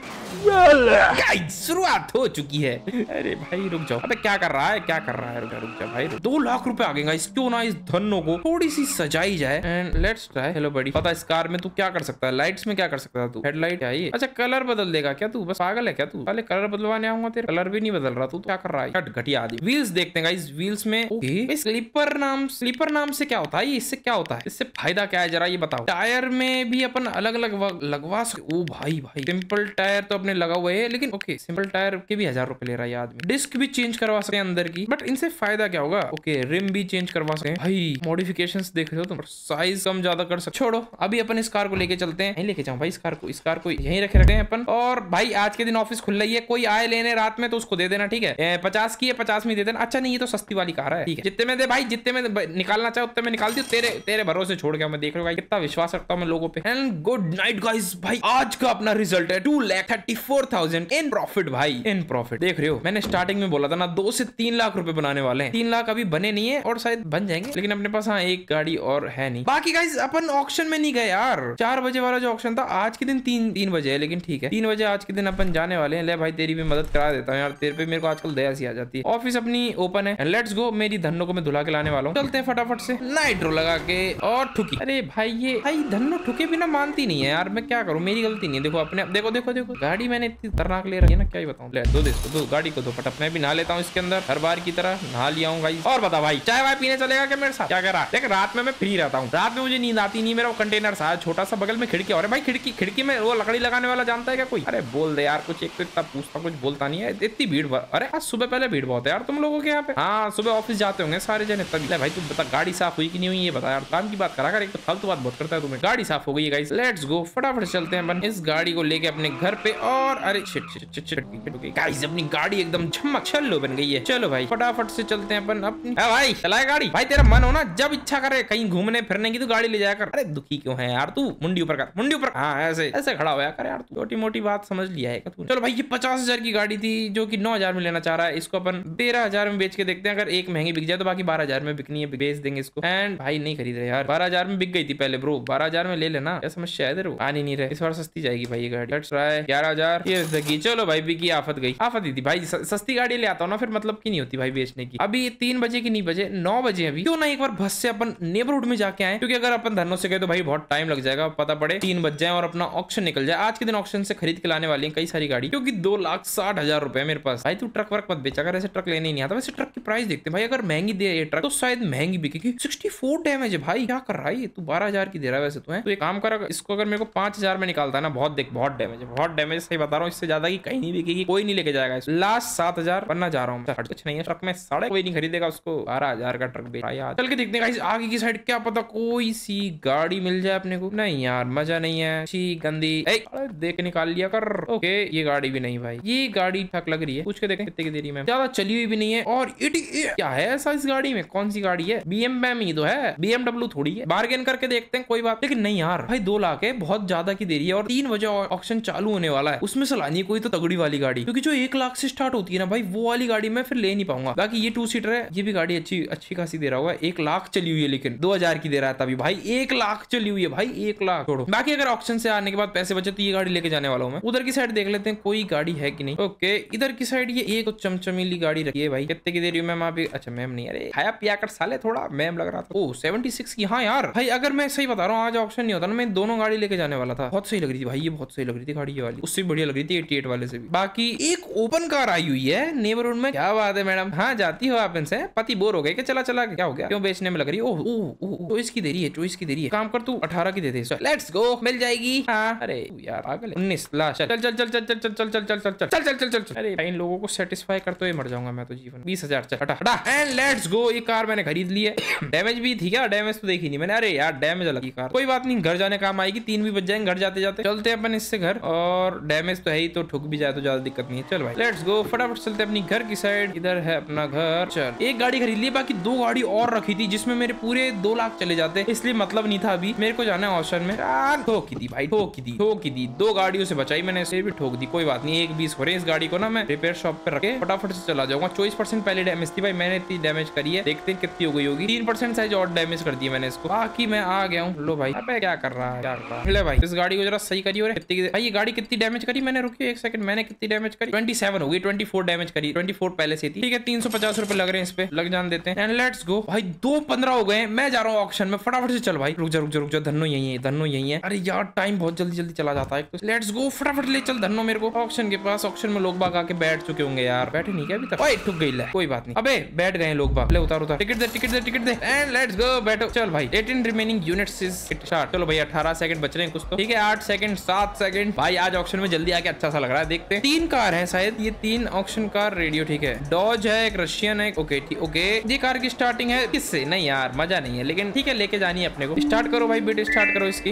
गाइस शुरुआत हो चुकी है, अरे भाई रुक जाओ, अबे क्या कर रहा है क्या कर रहा है, रुक जा रुक जा भाई। दो लाख रुपए आ गए गाइस, क्यों ना इस धन्नो को थोड़ी सी सजाई जाए। एंड लेट्स ट्राई, हेलो बड़ी पता इस कार में तू क्या कर सकता है, लाइट्स में क्या कर सकता है तू, हेडलाइट आई, अच्छा कलर बदल देगा क्या तू, बस पागल है क्या तू, पहले कलर बदलवाने आऊंगा तेरे, कलर भी नहीं बदल रहा तू, तो क्या कर रहा है कट घटिया आदमी। व्हील्स देखते हैं गाइस, व्हील्स में ओके स्लीपर नाम स्लीपर नाम से क्या होता है, इससे क्या होता है, इससे फायदा क्या है जरा ये बताओ। टायर में भी अपन अलग अलग लगवा सकते, ओ भाई भाई सिंपल टायर तो अपने लगा हुआ है, लेकिन ओके सिंपल टायर के भी हजार रुपए ले रहा है आदमी। डिस्क भी चेंज करवा सकते हैं अंदर की, बट इनसे फायदा क्या होगा, ओके रिम भी चेंज करवा सकते हैं भाई, मॉडिफिकेशंस देख रहे हो तुम, साइज कम ज्यादा कर सकते। छोड़ो अभी अपन इस कार को लेके चलते हैं, लेके जाऊं भाई इस कार को, इस कार को यहीं रखे रखे हैं अपन। और भाई आज के दिन ऑफिस खुल रही है, कोई आए लेने रात में तो उसको दे देना, ठीक है पचास की है पचास में दे देना। अच्छा नहीं ये तो सस्ती वाली कार है, ठीक है जितने में दे भाई, जितने में निकालना चाहे उतने में निकालती हूँ, तेरे तेरे भरोसे छोड़ गया मैं, देख रहा हूँ कितना विश्वास रखता हूँ मैं लोगों पे। एंड गुड नाइट गाइस, भाई आज का अपना रिजल्ट है two lakh thirty four thousand in profit भाई, इन प्रॉफिट देख रहे हो, मैंने स्टार्टिंग में बोला था ना दो से तीन लाख रुपए बनाने वाले हैं, तीन लाख अभी बने नहीं है और शायद बन जाएंगे, लेकिन अपने पास हाँ एक गाड़ी और है नहीं। बाकी गाइज अपन ऑक्शन में नहीं गए यार, चार बजे वाला जो ऑक्शन था आज के दिन तीन तीन बजे है, लेकिन ठीक है तीन बजे आज के दिन अपन जाने वाले हैं। ले भाई तेरी भी मदद करा देता हूँ यार, तेरे पे मेरे को आजकल दया सी आ जाती है। ऑफिस अपनी ओपन है, लेट्स गो, मेरी धन्नो को मैं धुला के लाने वाला हूँ, चलते हैं फटाफट से नाइट्रो लगा के और ठुकी। अरे भाई ये भाई धन्नो ठुके भी ना मानती नहीं है यार, मैं क्या करूँ मेरी गलती नहीं है। देखो अपने देखो देखो देखो गाड़ी मैंने इतनी खतरनाक ले रही है ना क्या ही बताऊँ। ले दो देख दो गाड़ी को दो फटाफट, मैं भी नहा लेता हूँ इसके अंदर, हर बार की तरह नहा लिया हूँ भाई। और बता भाई चाय वाय पीने चलेगा क्या मेरे साथ, क्या कह रहा है। देख रात में मैं फ्री रहता हूँ, रात में मुझे नींद आती नहीं, मेरा वो कंटेनर सा छोटा सा बगल में खिड़की, और भाई खिड़की खिड़की में वो लकड़ी लगाने वाला जानता है क्या कोई, अरे बोल दे यार कुछ, एक तो इतना पूछता कुछ बोलता नहीं है, इतनी भीड़। अरे आज सुबह पहले भीड़ बहुत है यार तुम लोगों के यहाँ पे, हाँ सुबह ऑफिस जाते होंगे सारे जने तभी। ले भाई तू बता गाड़ी साफ हुई कि नहीं हुई ये बता यार, काम की बात करा कर, एक तो फालतू बात बहुत करता है तुम्हें। गाड़ी साफ हो गई गाइस, लेट्स गो फटाफट चलते हैं अपन इस गाड़ी को लेके अपने घर पे। और अरे गाइस अपनी गाड़ी एकदम झमक छल्लो बन गई है, चलो भाई फटाफट से चलते हैं अपन अपनी, भाई चलाए गाड़ी भाई तेरा मन हो ना जब इच्छा करे कहीं घूमने फिरने की तो गाड़ी ले जाया कर। अरे दुखी क्यों है यार तू, मुंडी ऊपर कर मुंडी ऊपर, हाँ ऐसे ऐसे खड़ा होया कर यार तू, छोटी मोटी बात समझ लिया है तू। चलो भाई ये पचास हजार की गाड़ी थी जो कि नौ हजार में लेना चाह रहा है, इसको अपन तेरह हजार में बेच के देखते हैं, अगर एक महंगी बिक जाए तो बाकी बारह हजार में बिकनी है, बेच देंगे इसको। एंड भाई नहीं खरीद रहे यार, बारह हजार में बिक गई थी पहले ब्रो, बारह हजार में ले लेना, क्या समस्या है तेरे, आने नहीं रहे, इस बार सस्ती जाएगी भाई ये गाड़ी। लेट्स ट्राई ग्यारह हजार, ये चलो भाई बिकी आफत गई, आफत थी भाई, सस्ती गाड़ी ले आता हूँ ना फिर मतलब की नहीं होती भाई बेचने की। अभी तीन बजे की नहीं बजे नौ बजे, अभी क्यों ना एक बार बस से अपन नेबरहुड में जाके आए, क्योंकि अगर अपन धन्नो से गए तो भाई बहुत टाइम लग जाएगा, पता पड़े तीन बज जाए और अपना ऑक्शन निकल जाए। आज के दिन ऑक्शन से खरीद के लाने वाली है कई सारी गाड़ी, क्योंकि दो लाख साठ हजार रुपए मेरे पास। भाई तू ट्रक वर्क मत बेचा कर, ऐसे ट्रक लेने ही नहीं आता। वैसे ट्रक की प्राइस देखते हैं भाई, अगर महंगी दे ये ट्रक तो शायद महंगी बिकेगी। सिक्सटी फोर डैमेज है भाई, क्या कर रहा है तू, बारह हजार की दे रहा है वैसे तो है। तो एक काम कर, इसको अगर मेरे को पांच हजार में निकालता है ना, बहुत देख बहुत डैमेज है, बहुत डैमेज सही बता रहा हूँ, इससे ज्यादा की कहीं नहीं बिकेगी, कोई नहीं लेके जाएगा लास्ट सात हजार बनना जा रहा हूँ। कुछ नहीं है ट्रक में, साढ़े कोई नहीं खरीदेगा उसको, बारह हजार का ट्रक बेच यार। चल के देखते हैं आगे की साइड, क्या पता कोई सी गाड़ी मिल जाए अपने को। नहीं यार मजा नहीं है, छी गंदी, देख निकाल लिया कर। ओके ये गाड़ी भी नहीं भाई, ये गाड़ी ठक लग रही है, पूछ के देखें कितने की देरी में, ज्यादा चली हुई भी नहीं है। और इट क्या है ऐसा इस गाड़ी में, कौन सी गाड़ी है? बी एम ही तो है, बी एम डबल्यू थोड़ी है। बार्गेन करके देखते हैं कोई बात। लेकिन नहीं यार भाई दो लाख है, बहुत ज्यादा की देरी है और तीन बजे ऑप्शन चालू होने वाला है, उसमें से लानी कोई तो तगड़ी वाली गाड़ी, क्योंकि जो एक लाख से स्टार्ट होती है ना भाई वो वाली गाड़ी मैं फिर ले नहीं पाऊंगा। बाकी ये टू सीटर है, ये भी गाड़ी अच्छी अच्छी खासी दे रहा होगा, एक लाख चली हुई है लेकिन दो हजार की दे रहा है तभी भाई, एक लाख चली हुई है भाई, एक लाख छोड़ो। बाकी अगर ऑप्शन से आने के बाद पैसे बचे तो ये गाड़ी लेके जाने वाला हूँ मैं। उधर की साइड देख लेते हैं कोई गाड़ी है कि नहीं। ओके इधर की साइड ये एक चमचमीली गाड़ी रखी है भाई, कितने की दे रही है मैम आप? अच्छा मैम नहीं, अरे खाया पिया कर साले, थोड़ा मैम लग रहा था। ओ सेवेंटी सिक्स की, हाँ यार भाई अगर मैं सही बता रहा हूँ आज ऑप्शन नहीं होता ना मैं दोनों गाड़ी लेके जाने वाला था। बहुत सही लग रही थी भाई ये, बहुत सही लग रही थी गाड़ी, ये वाली उससे बढ़िया लग रही थी एटी एट वाले से भी। बाकी एक ओपन कार आई हुई है नेबरहुड में, क्या बात है मैडम, हाँ जाती हो आप इनसे? पति बोर हो गए क्या, चला चला क्या हो गया, क्यों बेचने में लग रही है? ओह ओह चौबीस की देरी है, चौबीस की देरी है, काम कर तू अठारह की दे दे, लेट्स गो मिल जाएगी। हाँ अरे यार पागल है, उन्नीस लाख, चल चल चल चल चल चल चल चल चल चल चल चल चल चल चल। अरे इन लोगों को सेटिस्फाई करते हुए मर जाऊंगा मैं तो जीवन। बीस हजार चल हटा हटा एंड लेट्स गो। ये कार मैंने खरीद ली है, डैमेज भी थी क्या? डैमेज तो देखी नहीं मैंने, अरे यार डैमेज लगी कार, कोई बात नहीं घर जाने काम आएगी, तीन भी बज जाएंगे घर जाते जाते, चलते अपन इससे घर, और डैमेज तो है ही तो ठुक भी जाए तो ज्यादा दिक्कत नहीं है। चल भाई लेट्स गो, फटाफट चलते अपनी घर की साइड, इधर है अपना घर। चल एक गाड़ी खरीद ली, बाकी दो गाड़ी और रखी थी जिसमें मेरे पूरे दो लाख चले जाते, इसलिए मतलब नहीं था अभी मेरे को जाना है ऑप्शन में। यार ठोक दी भाई, ठोक दी ठोक दी, दो गाड़ियों से बचाई मैंने, इसे भी ठोक दी, कोई बात नहीं। एक बीस हो रहे, इस गाड़ी को ना मैं रिपेयर शॉप पे रखे फटाफट से चला जाऊंगा। चौबीस परसेंट पहले डैमेज थी भाई, मैंने इतनी डैमेज करी है, देखते हैं कितनी हो गई होगी। तीन परसेंट साइज और डैमेज कर दी मैंने इसको। बाकी मैं आ गया हूँ, लो भाई अबे क्या कर रहा है क्या कर रहा है। ले भाई इस गाड़ी को जरा सही करिए। और भाई ये गाड़ी कितनी डैमेज करी मैंने, रुकी एक सेकंड, मैंने कितनी डैमेज करी? ट्वेंटी सेवन होगी, ट्वेंटी फोर डैमेज करी, ट्वेंटी फोर पहले से थी। ठीक है तीन सौ पचास रुपए लग रहे हैं इस पे, लग जान देते हैं एंड लेट्स गो। भाई दो पंद्रह हो गए, मैं जा रहा हूँ ऑप्शन में फटाफट से। चल भाई रुक जा रुक जा रुक जा, धन्नो यही है, धन्नो यही है। अरे यार टाइम बहुत जल्दी जल्दी चला जाता है। लेट्स गो फटाफट ले चल धन्नो मेरे को ऑप्शन के पास। ऑप्शन में लोग बाग आके बैठ चुके होंगे यार, बैठे नहीं क्या अभी तक? ओए ठुक गई, कोई बात नहीं, अबे बैठ गए लोग बाग। ले उतार उतार, टिकट दे टिकट दे टिकट दे एंड लेट्स गो बैठो। चल भाई eighteen remaining units is start. चलो भाई अठारह सेकंड बच रहे हैं कुछ तो, ठीक है आठ सेकंड सात सेकंड। भाई आज ऑप्शन में जल्दी आके अच्छा सा लग रहा है, देखते हैं। तीन कार है शायद ये, तीन ऑप्शन कार रेडियो, ठीक है डॉज है, एक रशियन है। ओके ओके ये कार की स्टार्टिंग है किससे? नहीं यार मजा नहीं है, लेकिन ठीक है लेके जानी है अपने को। स्टार्ट करो भाई बेटे, स्टार्ट करो इसकी।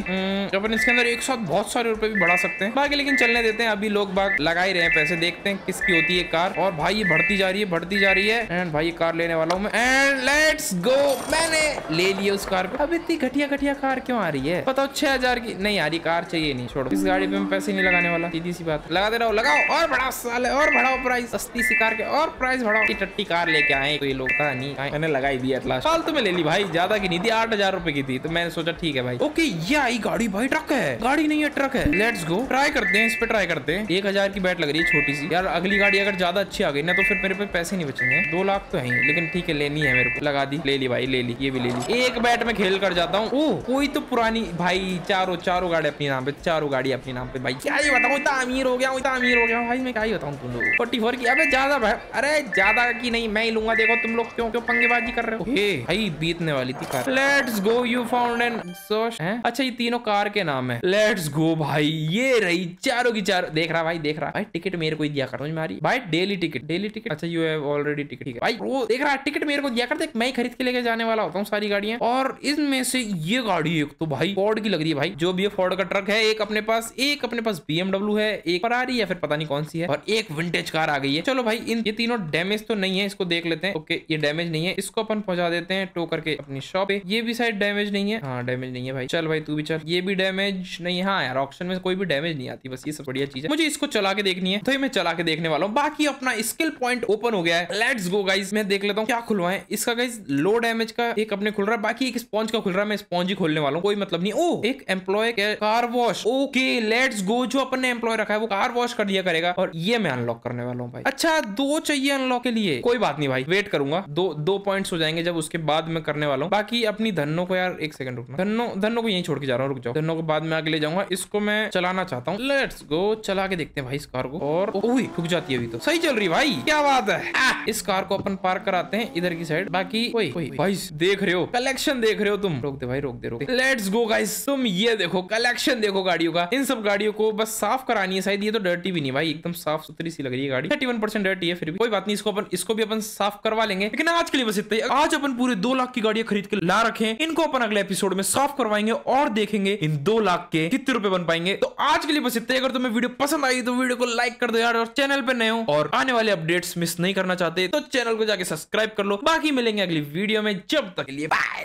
अपन इसके अंदर एक साथ बहुत सारे रुपए भी बढ़ा सकते हैं, बाकी लेकिन चलने देते हैं अभी, लोग बाग लगा ही रहे हैं पैसे। देखते हैं किसकी होती है कार। और भाई ये बढ़ती जा रही है बढ़ती जा रही है एंड भाई ये कार लेने वाला हूँ मैं एंड लेट्स गो। मैंने ले लिया उस कार को। अब इतनी घटिया घटिया कार क्यों आ रही है बताओ? छह हजार की नहीं यार ये कार चाहिए नहीं, छोड़ो इस गाड़ी पे मैं पैसे नहीं लगाने वाला, सीधी सी बात। लगा दे रहा हूँ, लगाओ और बढ़ाओ साले, और बढ़ाओ प्राइस, सस्ती सी कार के और प्राइस बढ़ाओ। ये टट्टी कार लेके आए कोई लोग था नहीं, मैंने लगाई दिया लास्ट। फालतू में ले ली भाई, ज्यादा की नहीं थी, आठ हजार रुपए की थी तो मैंने सोचा ठीक है भाई। ओके ये आई गाड़ी भाई, ट्रक है, गाड़ी नहीं है ट्रक है। लेट्स गो ट्राई करते हैं, इस पे ट्राई करते हैं। एक हजार की बैट लग रही है छोटी सी यार, अगली गाड़ी अगर ज्यादा अच्छी आ गई ना तो फिर मेरे पे पैसे नहीं बचेंगे। दो लाख तो है लेकिन ठीक है लेनी है मेरे को। लगा दी, ले ली भाई ले ली, ये भी ले ली। एक बैट में खेल कर जाता हूँ। ओह कोई तो पुरानी भाई, चारों चारों गाड़ी अपने नाम पे, चारों गाड़ी अपने नाम पे भाई। क्या ही बताऊँ इतना अमीर हो गया हूँ, इतना अमीर हो गया हूँ भाई मैं, क्या ही बताऊँ तुम लोग। फोर्टी फोर की, अबे ज्यादा भाई, अरे ज्यादा की नहीं मैं ही लूंगा। देखो तुम लोग क्यों क्यों पंगेबाजी कर रहे हो? हे भाई बीतने वाली थी car. Let's go you found and सोश। अच्छा ये तीनों कार के नाम है। लेट्स गो भाई ये रही चारों की चारों। देख रहा भाई देख रहा भाई, टिकट मेरे को ही दिया करो तुम्हारी भाई, डेली टिकट डेली टिकट। अच्छा यू हैव ऑलरेडी टिकट, ठीक है भाई वो देख रहा, टिकट मेरे को दिया कर, देख मैं ही खरीद के लेके जाने वाला होता हूँ सारी गाड़ियाँ। और इसमें से ये गाड़ी एक तो भाई फोर्ड की लग रही है भाई, जो भी फोर्ड का ट्रक है। एक अपने पास एक अपने पास बी एम डबल्यू है, एक फरारी है, फिर पता नहीं कौन सी है, और एक विंटेज कार आ गई है। चलो भाई इन ये तीनों डैमेज तो नहीं है, इसको देख लेते हैं। ओके ये डैमेज नहीं है, इसको अपन पहुंचा देते हैं टो करके अपनी शॉप पे। ये भी शायद डैमेज नहीं है, हाँ डैमेज नहीं है भाई। चल भाई तू भी चल, ये भी डैमेज नहीं है। हाँ यार ऑप्शन में कोई भी डैमेज नहीं आती, बस ये सब बढ़िया चीज है। मुझे इसको चला के देखनी है तो मैं चला के देखने वाला हूँ। बाकी अपना स्किल पॉइंट ओपन हो गया है, लेट्स गो गाइस। मैं देख लेता हूँ क्या खुलवाएं इसका गाइस। लो डैमेज का एक अपने खुल रहा है, बाकी एक स्पॉन्ज का खुल रहा है, मैं स्पॉन्ज ही खोलने वाला हूँ, कोई मतलब नहीं। ओ एक employ car wash, okay let's go. जो अपने एम्प्लॉय रखा है वो कार वॉश कर दिया करेगा, और ये मैं अनलॉक करने वाला हूँ भाई। अच्छा दो चाहिए अनलॉक के लिए, कोई बात नहीं भाई वेट करूंगा, दो दो पॉइंट्स हो जाएंगे जब उसके बाद में करने वाला हूँ। बाकी अपनी धन्नो को यार एक सेकंड रुकना, धन्नो धन्नो को यहीं छोड़ के जा रहा हूँ, रुक जाओ, धन्नो को बाद में आगे ले जाऊंगा, इसको मैं चलाना चाहता हूँ। लेट्स गो चला के देखते हैं भाई इस कार को। और ओही ठुक जाती है, अभी तो सही चल रही भाई, क्या बात है। आ, इस कार को अपन पार्क कराते हैं इधर की साइड। बाकी ओए ओए भाई देख रहे हो कलेक्शन, देख रहे हो तुम, रोक दे भाई रोक दे रोक। लेट्स गो गाइस, तुम ये देखो कलेक्शन देखो गाड़ियों का। इन सब गाड़ियों को बस साफ करानी है शायद, ये तो डर्टी भी नहीं भाई, एकदम साफ साफ सुथरी सी लग रही है गाड़ी, इकतीस परसेंट डर्टी है फिर भी कोई बात नहीं, इसको अपन इसको भी अपन साफ करवा लेंगे। लेकिन आज के लिए बस इतना ही। आज अपन पूरे दो लाख की गाड़ियां खरीद के ला रखे हैं, इनको अपन अगले एपिसोड में साफ करवाएंगे और देखेंगे इन दो लाख के कितने रुपए बन पाएंगे। तो आज के लिए बस इतना ही। अगर तुम्हें वीडियो पसंद आई तो वीडियो को लाइक कर दो यार, और चैनल पे नए हो और आने वाले अपडेट्स मिस नहीं करना चाहते तो चैनल को जाके सब्सक्राइब कर लो। बाकी मिलेंगे अगली वीडियो में, जब तक के लिए बाय।